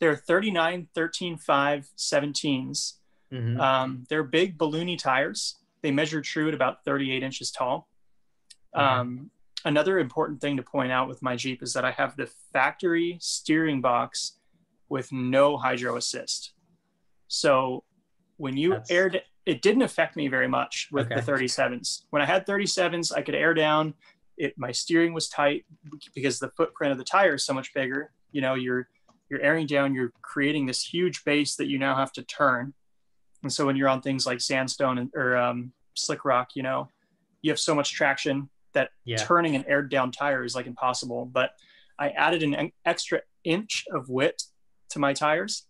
they're thirty-nine, thirteen, five, seventeens. Mm-hmm. Um, they're big balloony tires. They measure true at about thirty-eight inches tall. Mm-hmm. Um, another important thing to point out with my Jeep is that I have the factory steering box with no hydro assist. So when you That's... aired, it didn't affect me very much with okay. the thirty-sevens. When I had thirty-sevens, I could air down. It, my steering was tight because the footprint of the tire is so much bigger. You know, you're, you're airing down, you're creating this huge base that you now have to turn. And so when you're on things like sandstone and, or um, slick rock, you know, you have so much traction that yeah. turning an aired down tire is like impossible. But I added an extra inch of width to my tires,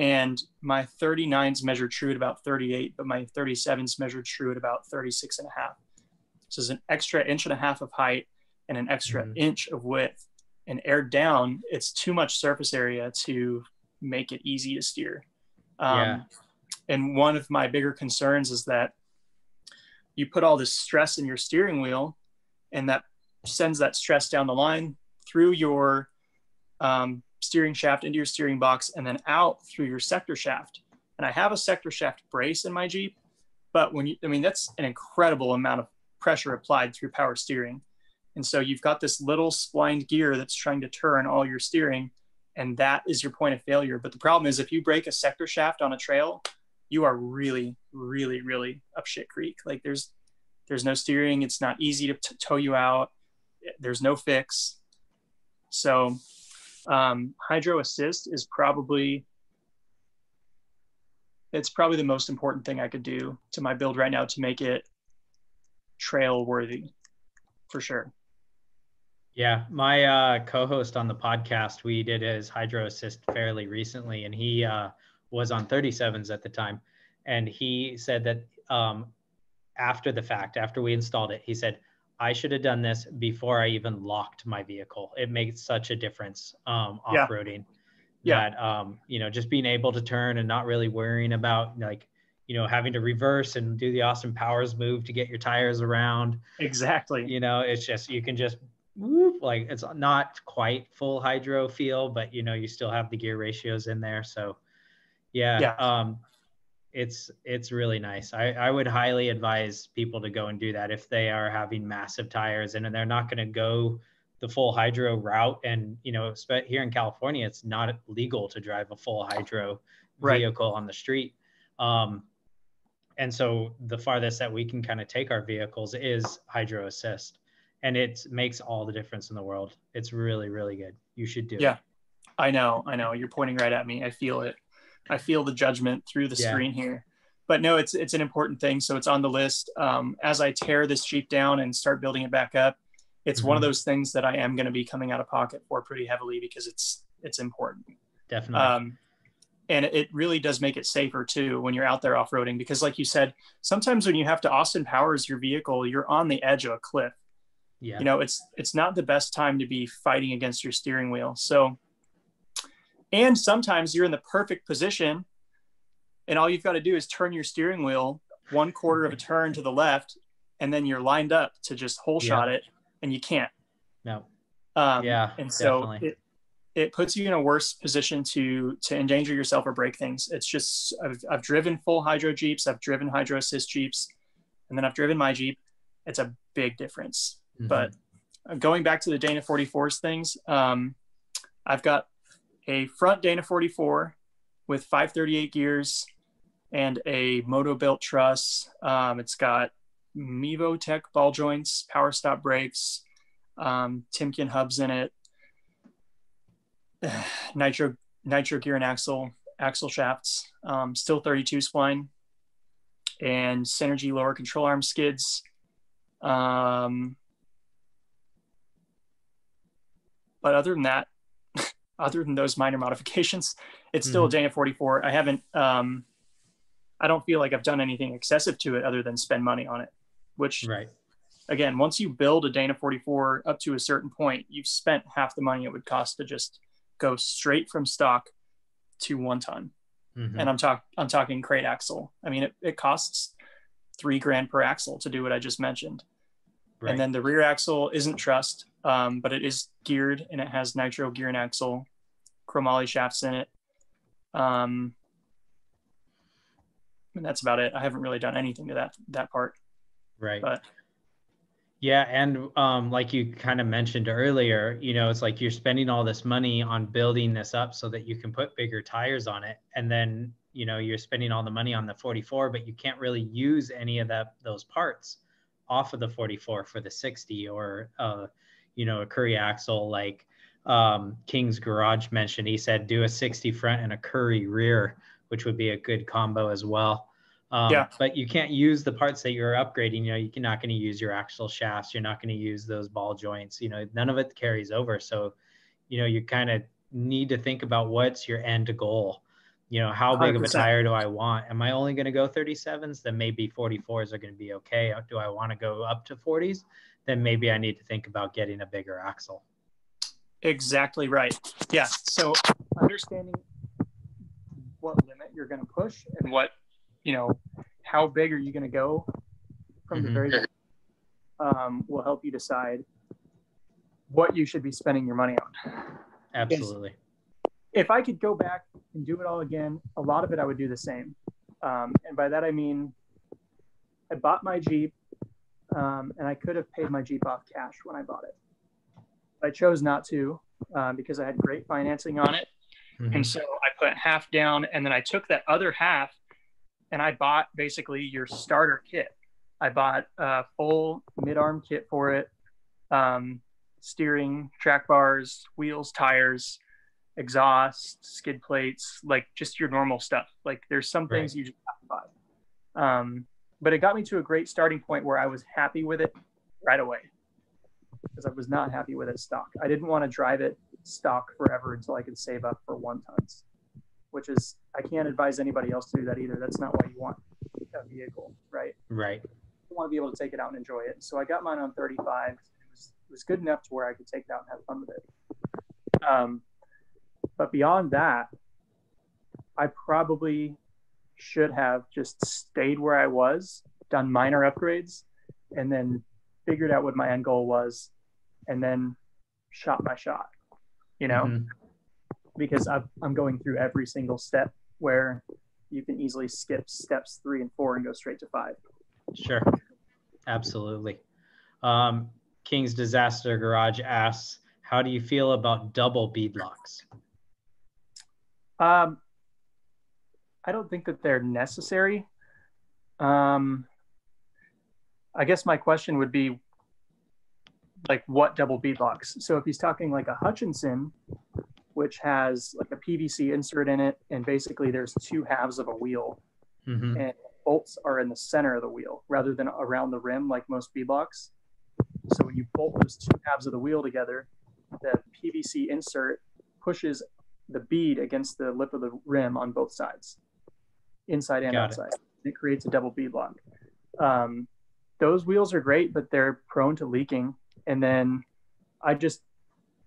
and my thirty-nines measured true at about thirty-eight, but my thirty-sevens measured true at about thirty-six and a half. So it's an extra inch and a half of height and an extra mm-hmm. inch of width. And aired down, it's too much surface area to make it easy to steer. Um, yeah. And one of my bigger concerns is that you put all this stress in your steering wheel, and that sends that stress down the line through your um, steering shaft into your steering box, and then out through your sector shaft. And I have a sector shaft brace in my Jeep, but when you, I mean, that's an incredible amount of pressure applied through power steering. And so you've got this little splined gear that's trying to turn all your steering, and that is your point of failure. But the problem is, if you break a sector shaft on a trail, you are really, really, really up shit creek. Like there's, there's no steering. It's not easy to t- tow you out. There's no fix. So um, hydro assist is probably, it's probably the most important thing I could do to my build right now to make it trail worthy for sure. Yeah. My uh, co-host on the podcast, we did his hydro assist fairly recently, and he, uh, was on thirty-sevens at the time. And he said that um, after the fact, after we installed it, he said, I should have done this before I even locked my vehicle. It makes such a difference um, off-roading yeah. that, yeah. Um, you know, just being able to turn and not really worrying about like, you know, having to reverse and do the Austin Powers move to get your tires around. Exactly. You know, it's just, you can just whoop, like, it's not quite full hydro feel, but you know, you still have the gear ratios in there. So Yeah, yeah. Um, it's it's really nice. I, I would highly advise people to go and do that if they are having massive tires and they're not going to go the full hydro route. And, you know, here in California, it's not legal to drive a full hydro right. vehicle on the street. Um, and so the farthest that we can kind of take our vehicles is hydro assist. And it makes all the difference in the world. It's really, really good. You should do yeah. it. Yeah, I know. I know. You're pointing right at me. I feel it. I feel the judgment through the yeah. screen here, but no, it's, it's an important thing. So it's on the list. Um, as I tear this Jeep down and start building it back up, it's mm-hmm. one of those things that I am going to be coming out of pocket for pretty heavily because it's, it's important. Definitely. Um, and it really does make it safer too, when you're out there off-roading, because like you said, sometimes when you have to Austin Powers your vehicle, you're on the edge of a cliff. Yeah. You know, it's, it's not the best time to be fighting against your steering wheel. So And sometimes you're in the perfect position and all you've got to do is turn your steering wheel one quarter of a turn to the left, and then you're lined up to just whole shot yeah. it, and you can't. No. Um, yeah. And so it, it puts you in a worse position to to endanger yourself or break things. It's just, I've, I've driven full hydro Jeeps, I've driven hydro assist Jeeps, and then I've driven my Jeep. It's a big difference. Mm-hmm. But going back to the Dana forty-fours things, um, I've got a front Dana forty-four with five thirty-eight gears and a moto built truss. Um, it's got Mevo Tech ball joints, power stop brakes, um, Timken hubs in it, nitro nitro gear and axle axle shafts, um, still thirty-two spline, and Synergy lower control arm skids. Um, But other than that, other than those minor modifications, it's still mm-hmm. a J N forty-four. I haven't, um, I don't feel like I've done anything excessive to it other than spend money on it, which right. again, once you build a Dana forty-four up to a certain point, you've spent half the money it would cost to just go straight from stock to one ton. Mm-hmm. And I'm talking, I'm talking crate axle. I mean, it, it costs three grand per axle to do what I just mentioned. Right. And then the rear axle isn't trussed, um, but it is geared and it has nitro gear and axle, chromoly shafts in it. Um, and that's about it. I haven't really done anything to that, that part. Right. But yeah. And um, like you kind of mentioned earlier, you know, it's like you're spending all this money on building this up so that you can put bigger tires on it. And then, you know, you're spending all the money on the forty-four, but you can't really use any of that, those parts off of the forty-four for the sixty or, uh, you know, a Curry axle, like um, King's Garage mentioned. He said, do a sixty front and a Curry rear, which would be a good combo as well. Um, yeah. But you can't use the parts that you're upgrading. You know, you're not going to use your axle shafts. You're not going to use those ball joints. You know, none of it carries over. So, you know, you kind of need to think about what's your end goal. You know, how big one hundred percent. Of a tire do I want? Am I only going to go thirty-sevens? Then maybe forty-fours are going to be okay. Do I want to go up to forties? Then maybe I need to think about getting a bigger axle. Exactly right. Yeah. So understanding what limit you're going to push and what, you know, how big are you going to go from mm-hmm. the very beginning um, will help you decide what you should be spending your money on. Absolutely. It's, if I could go back and do it all again, a lot of it I would do the same. Um, and by that, I mean, I bought my Jeep um, and I could have paid my Jeep off cash when I bought it. I chose not to uh, because I had great financing on it. Mm-hmm. And so I put half down and then I took that other half and I bought basically your starter kit. I bought a full mid-arm kit for it, um, steering, track bars, wheels, tires, exhaust, skid plates, like just your normal stuff. Like there's some things right. you just have to buy. Um, but it got me to a great starting point where I was happy with it right away because I was not happy with it stock. I didn't want to drive it stock forever until I could save up for one tons, which is, I can't advise anybody else to do that either. That's not why you want a vehicle, right? Right. You want to be able to take it out and enjoy it. So I got mine on thirty-five. It was, it was good enough to where I could take it out and have fun with it. Um, But beyond that, I probably should have just stayed where I was, done minor upgrades, and then figured out what my end goal was, and then shot my shot, you know? Mm-hmm. Because I've, I'm going through every single step where you can easily skip steps three and four and go straight to five. Sure. Absolutely. Um, King's Disaster Garage asks, how do you feel about double beadlocks? Um, I don't think that they're necessary. Um, I guess my question would be like what double beadlocks? So if he's talking like a Hutchinson, which has like a P V C insert in it, and basically there's two halves of a wheel mm-hmm. and bolts are in the center of the wheel rather than around the rim, like most beadlocks. So when you bolt those two halves of the wheel together, the P V C insert pushes the bead against the lip of the rim on both sides, inside and Got outside. It. It creates a double bead lock. Um, those wheels are great, but they're prone to leaking. And then I just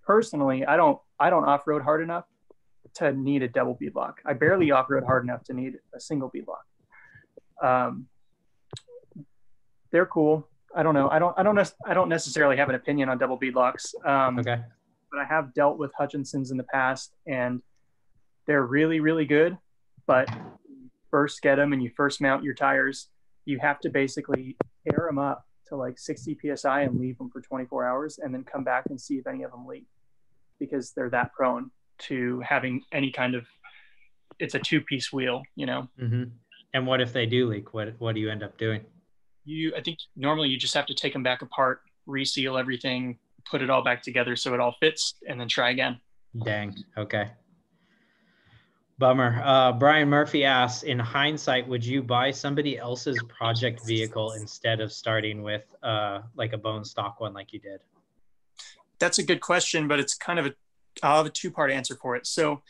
personally, I don't, I don't off-road hard enough to need a double bead lock. I barely off-road hard enough to need a single bead lock. Um, they're cool. I don't know. I don't, I don't, I don't necessarily have an opinion on double bead locks. Um, okay. But I have dealt with Hutchinsons in the past, and they're really, really good. But first get them and you first mount your tires, you have to basically air them up to like sixty P S I and leave them for twenty-four hours and then come back and see if any of them leak because they're that prone to having any kind of, it's a two-piece wheel, you know? Mm-hmm. And what if they do leak? What, what do you end up doing? You, I think normally you just have to take them back apart, reseal everything, put it all back together so it all fits, and then try again. Dang. Okay. Bummer. Uh, Brian Murphy asks, in hindsight, would you buy somebody else's project vehicle instead of starting with uh, like a bone stock one like you did? That's a good question, but it's kind of a, I'll have a two-part answer for it. So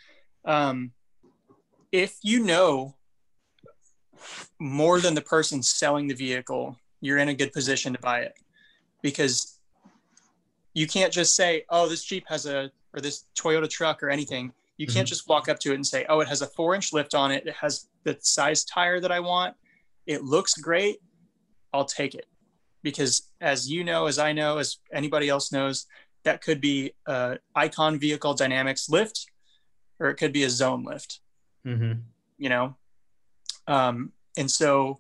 um, if you know more than the person selling the vehicle, you're in a good position to buy it, because you can't just say, oh, this Jeep has a, or this Toyota truck or anything. You can't mm-hmm. just walk up to it and say, oh, it has a four inch lift on it. It has the size tire that I want. It looks great. I'll take it. Because as you know, as I know, as anybody else knows, that could be a Icon Vehicle Dynamics lift, or it could be a zone lift, mm-hmm. you know? Um, and so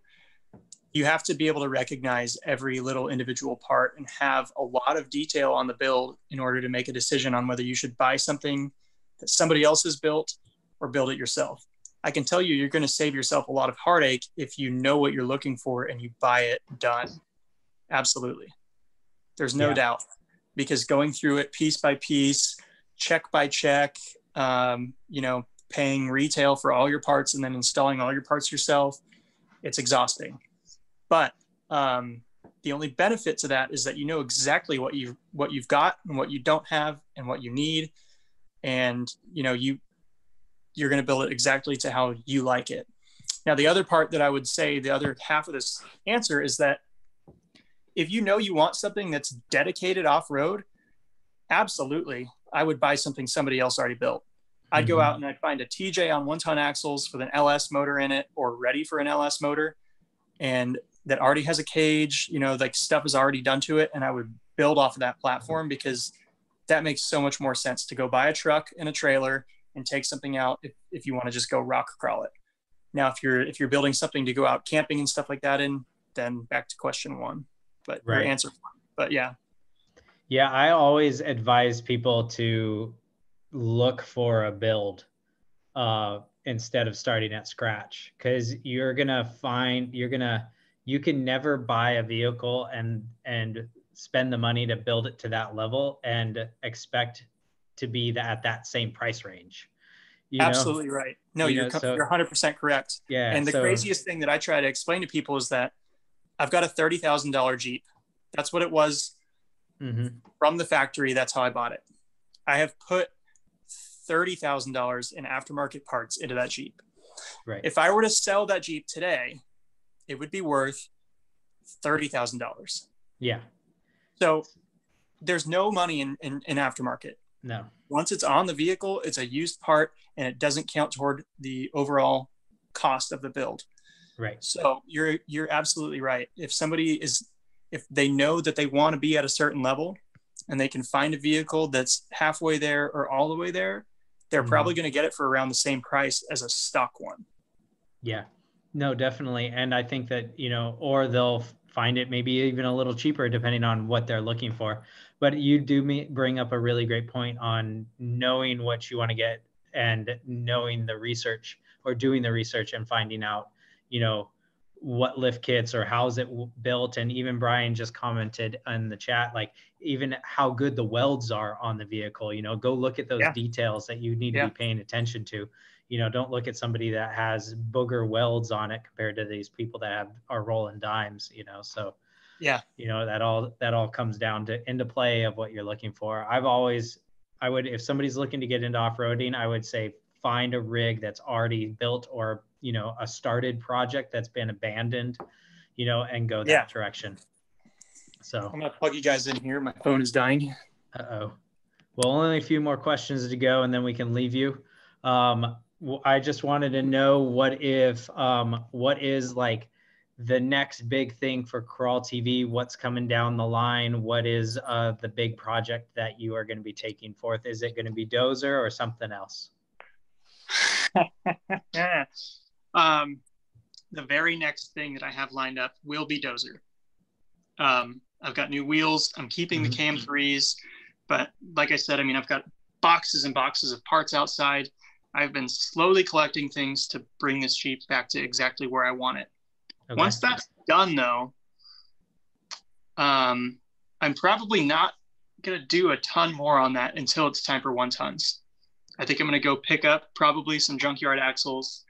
you have to be able to recognize every little individual part and have a lot of detail on the build in order to make a decision on whether you should buy something that somebody else has built or build it yourself. I can tell you, you're going to save yourself a lot of heartache if you know what you're looking for and you buy it done. Absolutely. There's no yeah. doubt, because going through it piece by piece, check by check, um, you know, paying retail for all your parts and then installing all your parts yourself, it's exhausting. But um, the only benefit to that is that you know exactly what you've, what you've got and what you don't have and what you need. And, you know, you, you're going to build it exactly to how you like it. Now, the other part that I would say, the other half of this answer is that if you know you want something that's dedicated off-road, absolutely, I would buy something somebody else already built. I'd mm-hmm. go out and I'd find a T J on one-ton axles with an L S motor in it, or ready for an L S motor, and that already has a cage, you know, like stuff is already done to it. And I would build off of that platform, because that makes so much more sense to go buy a truck and a trailer and take something out if, if you want to just go rock crawl it. Now, if you're if you're building something to go out camping and stuff like that in, then back to question one, but right. your answer. But yeah. Yeah, I always advise people to look for a build uh, instead of starting at scratch, because you're going to find, you're going to, you can never buy a vehicle and and spend the money to build it to that level and expect to be the, at that same price range. You Absolutely know? Right. No, you you're, know, so, you're one hundred percent correct. Yeah. And the so, craziest thing that I try to explain to people is that I've got a thirty thousand dollar Jeep. That's what it was mm-hmm. from the factory. That's how I bought it. I have put thirty thousand dollars in aftermarket parts into that Jeep. Right. If I were to sell that Jeep today, it would be worth thirty thousand dollars. Yeah. So there's no money in, in, in aftermarket. No. Once it's on the vehicle, it's a used part, and it doesn't count toward the overall cost of the build. Right. So you're, you're absolutely right. If somebody is, if they know that they want to be at a certain level and they can find a vehicle that's halfway there or all the way there, they're mm-hmm. probably going to get it for around the same price as a stock one. Yeah. No, definitely. And I think that, you know, or they'll find it maybe even a little cheaper depending on what they're looking for. But you do me bring up a really great point on knowing what you want to get and knowing the research, or doing the research and finding out, you know, what lift kits or how's it built. And even Brian just commented in the chat, like even how good the welds are on the vehicle, you know, go look at those yeah. details that you need yeah. to be paying attention to. You know, don't look at somebody that has booger welds on it compared to these people that have, are rolling dimes, you know? So, yeah, you know, that all, that all comes down to into play of what you're looking for. I've always, I would, if somebody's looking to get into off-roading, I would say find a rig that's already built, or, you know, a started project that's been abandoned, you know, and go that yeah. direction. So I'm going to plug you guys in here. My phone is dying. Uh-oh. Well, only a few more questions to go and then we can leave you. Um, I just wanted to know what if, um, what is like the next big thing for Crawl T V? What's coming down the line? What is uh, the big project that you are going to be taking forth? Is it going to be Dozer or something else? um, the very next thing that I have lined up will be Dozer. Um, I've got new wheels. I'm keeping mm-hmm. the Cam threes, but like I said, I mean, I've got boxes and boxes of parts outside. I've been slowly collecting things to bring this Jeep back to exactly where I want it. Okay. Once that's done, though, um, I'm probably not going to do a ton more on that until it's time for one tons. I think I'm going to go pick up probably some junkyard axles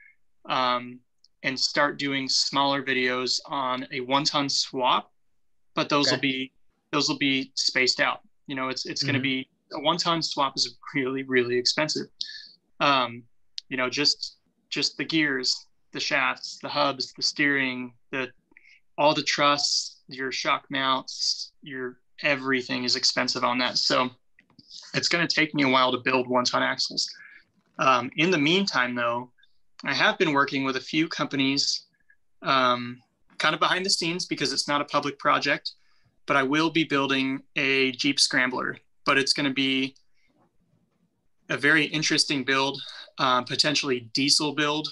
um, and start doing smaller videos on a one ton swap, but those okay. will be, those will be spaced out. You know, it's it's mm-hmm. going to be a one-ton swap is really, really expensive. Um, you know, just just the gears, the shafts, the hubs, the steering, the all the trusses, your shock mounts, your everything is expensive on that. So it's going to take me a while to build one-ton axles. Um, in the meantime, though, I have been working with a few companies, um, kind of behind the scenes because it's not a public project, but I will be building a Jeep Scrambler, but it's going to be a very interesting build, uh, potentially diesel build,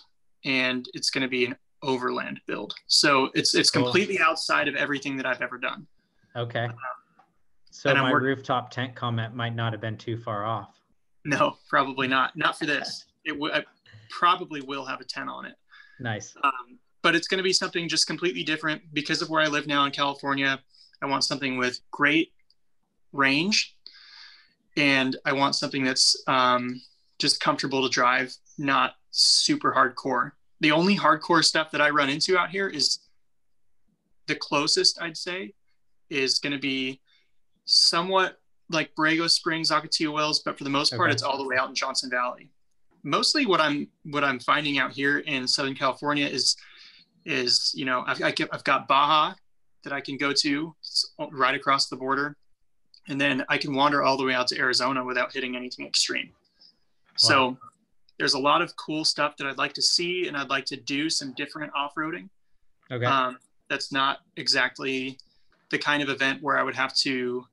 and it's going to be an overland build. So it's it's cool. Completely outside of everything that I've ever done. Okay. Um, so my working... rooftop tent comment might not have been too far off. No, probably not. Not for this. It w- I probably will have a tent on it. Nice. Um, but it's going to be something just completely different because of where I live now in California. I want something with great range, and I want something that's um, just comfortable to drive, not super hardcore. The only hardcore stuff that I run into out here is the closest I'd say is going to be somewhat like Borrego Springs, Ocotillo Wells, but for the most part, okay. It's all the way out in Johnson Valley. Mostly what I'm what I'm finding out here in Southern California is is you know I've I get, I've got Baja that I can go to right across the border, and then I can wander all the way out to Arizona without hitting anything extreme. Wow. So there's a lot of cool stuff that I'd like to see, and I'd like to do some different off-roading. Okay. Um, that's not exactly the kind of event where I would have to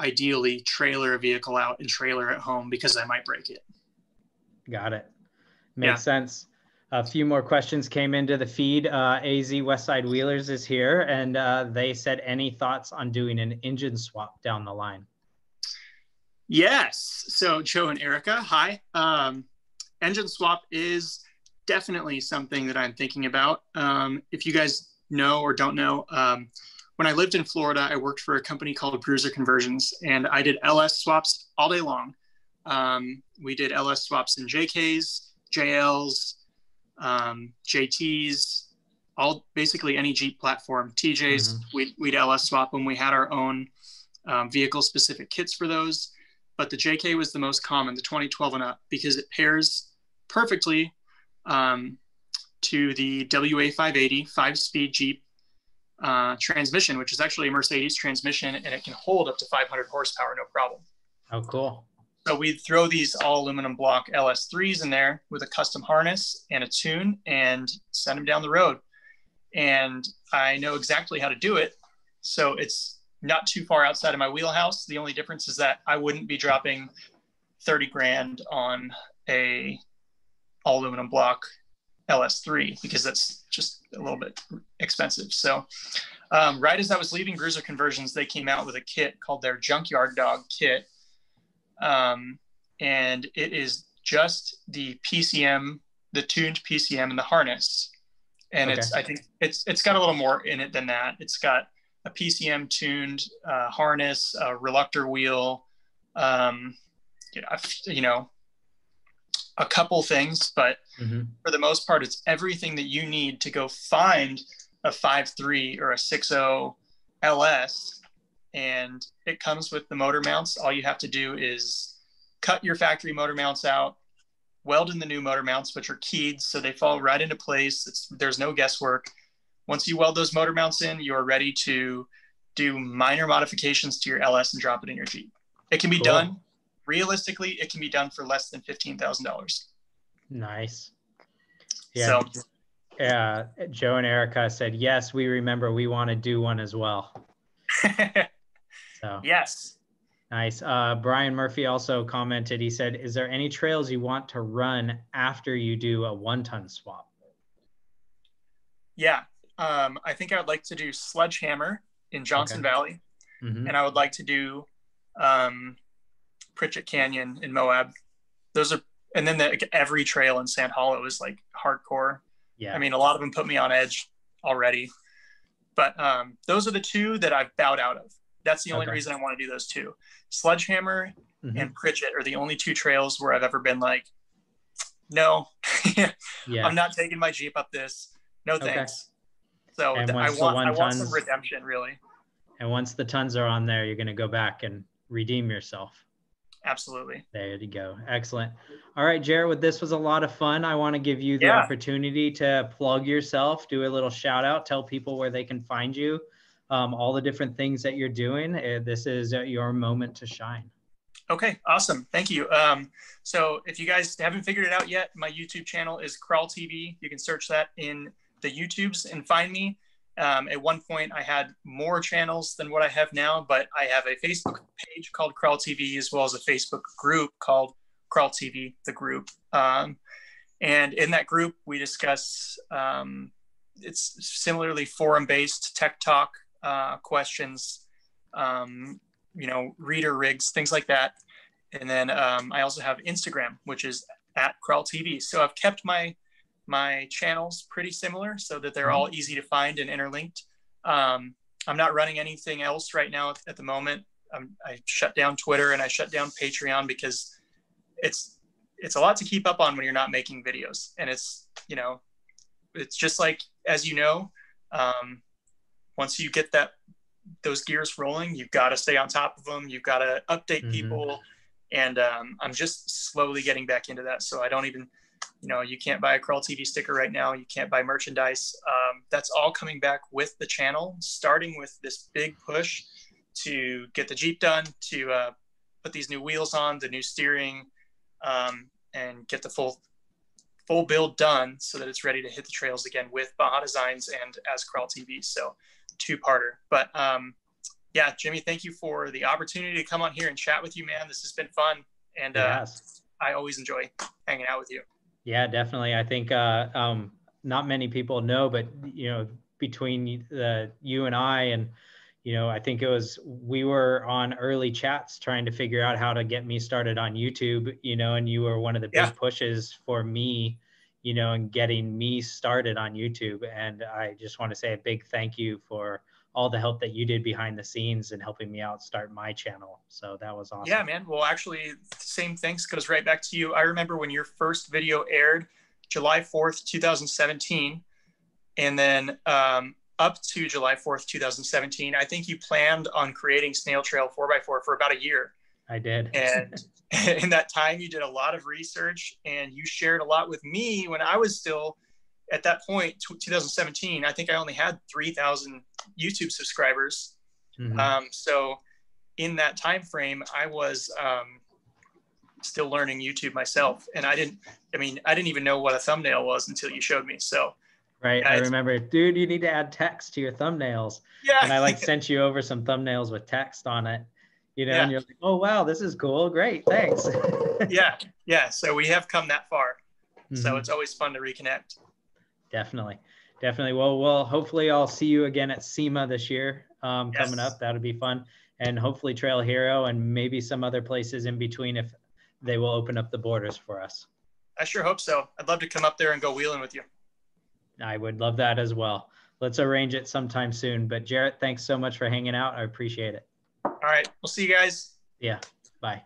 ideally trailer a vehicle out and trailer at home because I might break it. Got it. Makes yeah. sense. A few more questions came into the feed. Uh, A Z Westside Wheelers is here, and uh, they said, any thoughts on doing an engine swap down the line? Yes. So Joe and Erica, hi. Um, engine swap is definitely something that I'm thinking about. Um, if you guys know or don't know, um, when I lived in Florida, I worked for a company called Bruiser Conversions, and I did L S swaps all day long. Um, we did L S swaps in J Ks, J Ls, um, J Ts, all basically any Jeep platform. T Js, mm-hmm. we'd, we'd L S swap them. We had our own um, vehicle-specific kits for those. But the J K was the most common, the twenty twelve and up, because it pairs perfectly um, to the W A five eighty five-speed Jeep uh, transmission, which is actually a Mercedes transmission, and it can hold up to five hundred horsepower, no problem. Oh, cool. So we throw these all aluminum block L S threes in there with a custom harness and a tune and send them down the road. And I know exactly how to do it, so it's not too far outside of my wheelhouse. The only difference is that I wouldn't be dropping thirty grand on a all aluminum block L S three because that's just a little bit expensive. So um, right as I was leaving Bruiser Conversions, they came out with a kit called their Junkyard Dog kit. Um, and it is just the P C M, the tuned P C M and the harness. And okay. it's, I think it's, it's got a little more in it than that. It's got a P C M tuned uh, harness, a reluctor wheel, um, you know, you know, a couple things, but mm-hmm. for the most part, it's everything that you need to go find a five three or a six oh L S. And it comes with the motor mounts. All you have to do is cut your factory motor mounts out, weld in the new motor mounts, which are keyed, so they fall right into place. It's, there's no guesswork. Once you weld those motor mounts in, you are ready to do minor modifications to your L S and drop it in your Jeep. It can be cool. done. Realistically, it can be done for less than fifteen thousand dollars. Nice. Yeah. So, yeah. Joe and Erica said, yes, we remember, we want to do one as well. So yes. Nice. Uh, Brian Murphy also commented, he said, is there any trails you want to run after you do a one-ton swap? Yeah. Um, I think I would like to do Sledgehammer in Johnson okay. Valley, mm-hmm. and I would like to do um, Pritchett Canyon in Moab. Those are, and then the, every trail in Sand Hollow is like hardcore. Yeah, I mean, a lot of them put me on edge already, but um, those are the two that I've bowed out of. That's the only okay. reason I want to do those two. Sledgehammer mm-hmm. and Pritchett are the only two trails where I've ever been like, no, yeah. I'm not taking my Jeep up this. No thanks. Okay. So I want, I want some redemption, really. And once the tons are on there, you're going to go back and redeem yourself. Absolutely. There you go. Excellent. All right, Jarrett, this was a lot of fun. I want to give you the yeah. opportunity to plug yourself, do a little shout out, tell people where they can find you, um, all the different things that you're doing. This is your moment to shine. Okay, awesome. Thank you. Um, so if you guys haven't figured it out yet, my YouTube channel is Crawl T V. You can search that in the YouTubes and find me. Um, at one point, I had more channels than what I have now, but I have a Facebook page called Crawl T V, as well as a Facebook group called Crawl T V, the group. Um, and in that group, we discuss, um, it's similarly forum-based tech talk uh, questions, um, you know, reader rigs, things like that. And then um, I also have Instagram, which is at Crawl T V. So I've kept my my channels pretty similar so that they're all easy to find and interlinked. Um, I'm not running anything else right now at, at the moment. Um, I shut down Twitter and I shut down Patreon because it's, it's a lot to keep up on when you're not making videos. And it's, you know, it's just like, as you know, um, once you get that, those gears rolling, you've got to stay on top of them. You've got to update mm-hmm. people. And um, I'm just slowly getting back into that. So I don't even, you know, you can't buy a Crawl T V sticker right now. You can't buy merchandise. Um, that's all coming back with the channel, starting with this big push to get the Jeep done, to uh, put these new wheels on, the new steering, um, and get the full full build done so that it's ready to hit the trails again with Baja Designs and as Crawl T V. So two-parter. But um, yeah, Jimmy, thank you for the opportunity to come on here and chat with you, man. This has been fun. And uh, yes. I always enjoy hanging out with you. Yeah, definitely. I think uh, um, not many people know, but, you know, between the, you and I and, you know, I think it was, we were on early chats trying to figure out how to get me started on YouTube, you know, and you were one of the big yeah. pushes for me, you know, and getting me started on YouTube. And I just want to say a big thank you for all the help that you did behind the scenes and helping me out start my channel. So that was awesome. Yeah, man. Well, actually, same thanks goes right back to you. I remember when your first video aired July fourth, two thousand seventeen, and then um, up to July fourth, two thousand seventeen, I think you planned on creating Snail Trail four by four for about a year. I did. And in that time, you did a lot of research and you shared a lot with me when I was still at that point, two thousand seventeen, I think I only had three thousand YouTube subscribers. Mm-hmm. Um, so in that time frame, I was um, still learning YouTube myself. And I didn't, I mean, I didn't even know what a thumbnail was until you showed me. So, right. I remember, dude, you need to add text to your thumbnails. Yeah. And I like sent you over some thumbnails with text on it, you know, yeah. and you're like, oh, wow, this is cool. Great. Thanks. yeah. Yeah. So we have come that far. Mm-hmm. So it's always fun to reconnect. Definitely. Definitely. Well, well, hopefully I'll see you again at SEMA this year um, yes. coming up. That'll be fun. And hopefully Trail Hero and maybe some other places in between if they will open up the borders for us. I sure hope so. I'd love to come up there and go wheeling with you. I would love that as well. Let's arrange it sometime soon. But Jarrett, thanks so much for hanging out. I appreciate it. All right. We'll see you guys. Yeah. Bye.